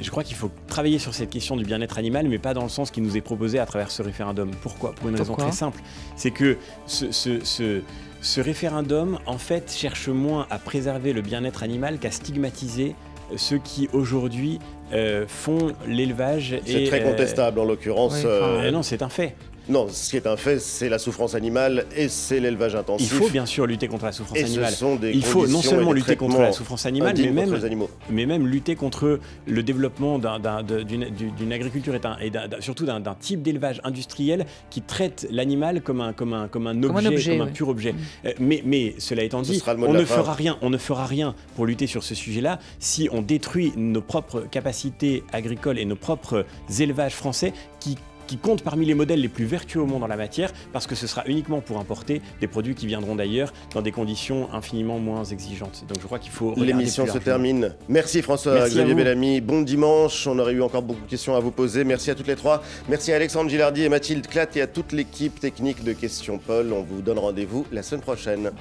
Je crois qu'il faut travailler sur cette question du bien-être animal, mais pas dans le sens qui nous est proposé à travers ce référendum. Pourquoi? Pour une raison très simple, c'est que ce, ce, ce, ce référendum, en fait, cherche moins à préserver le bien-être animal qu'à stigmatiser ceux qui, aujourd'hui, euh, font l'élevage. C'est très contestable, euh, en l'occurrence. Oui, euh... euh, non, c'est un fait. Non, ce qui est un fait, c'est la souffrance animale et c'est l'élevage intensif. Il faut bien sûr lutter contre la souffrance et animale. Ce sont des Il faut non seulement lutter contre la souffrance animale, mais même, mais même lutter contre le développement d'une agriculture et, un, et un, surtout d'un type d'élevage industriel qui traite l'animal comme un, comme, un, comme un objet, comme un, objet, comme un pur oui. objet. Mmh. Mais, mais cela étant dit, ce on ne fera rien, on ne fera rien pour lutter sur ce sujet-là si on détruit nos propres capacités agricoles et nos propres élevages français qui qui compte parmi les modèles les plus vertueux au monde en la matière, parce que ce sera uniquement pour importer des produits qui viendront d'ailleurs dans des conditions infiniment moins exigeantes. Donc je crois qu'il faut... L'émission se termine. Merci François-Xavier Bellamy. Bon dimanche. On aurait eu encore beaucoup de questions à vous poser. Merci à toutes les trois. Merci à Alexandre Gilardi et Mathilde Clatt et à toute l'équipe technique de Questions Pol. On vous donne rendez-vous la semaine prochaine.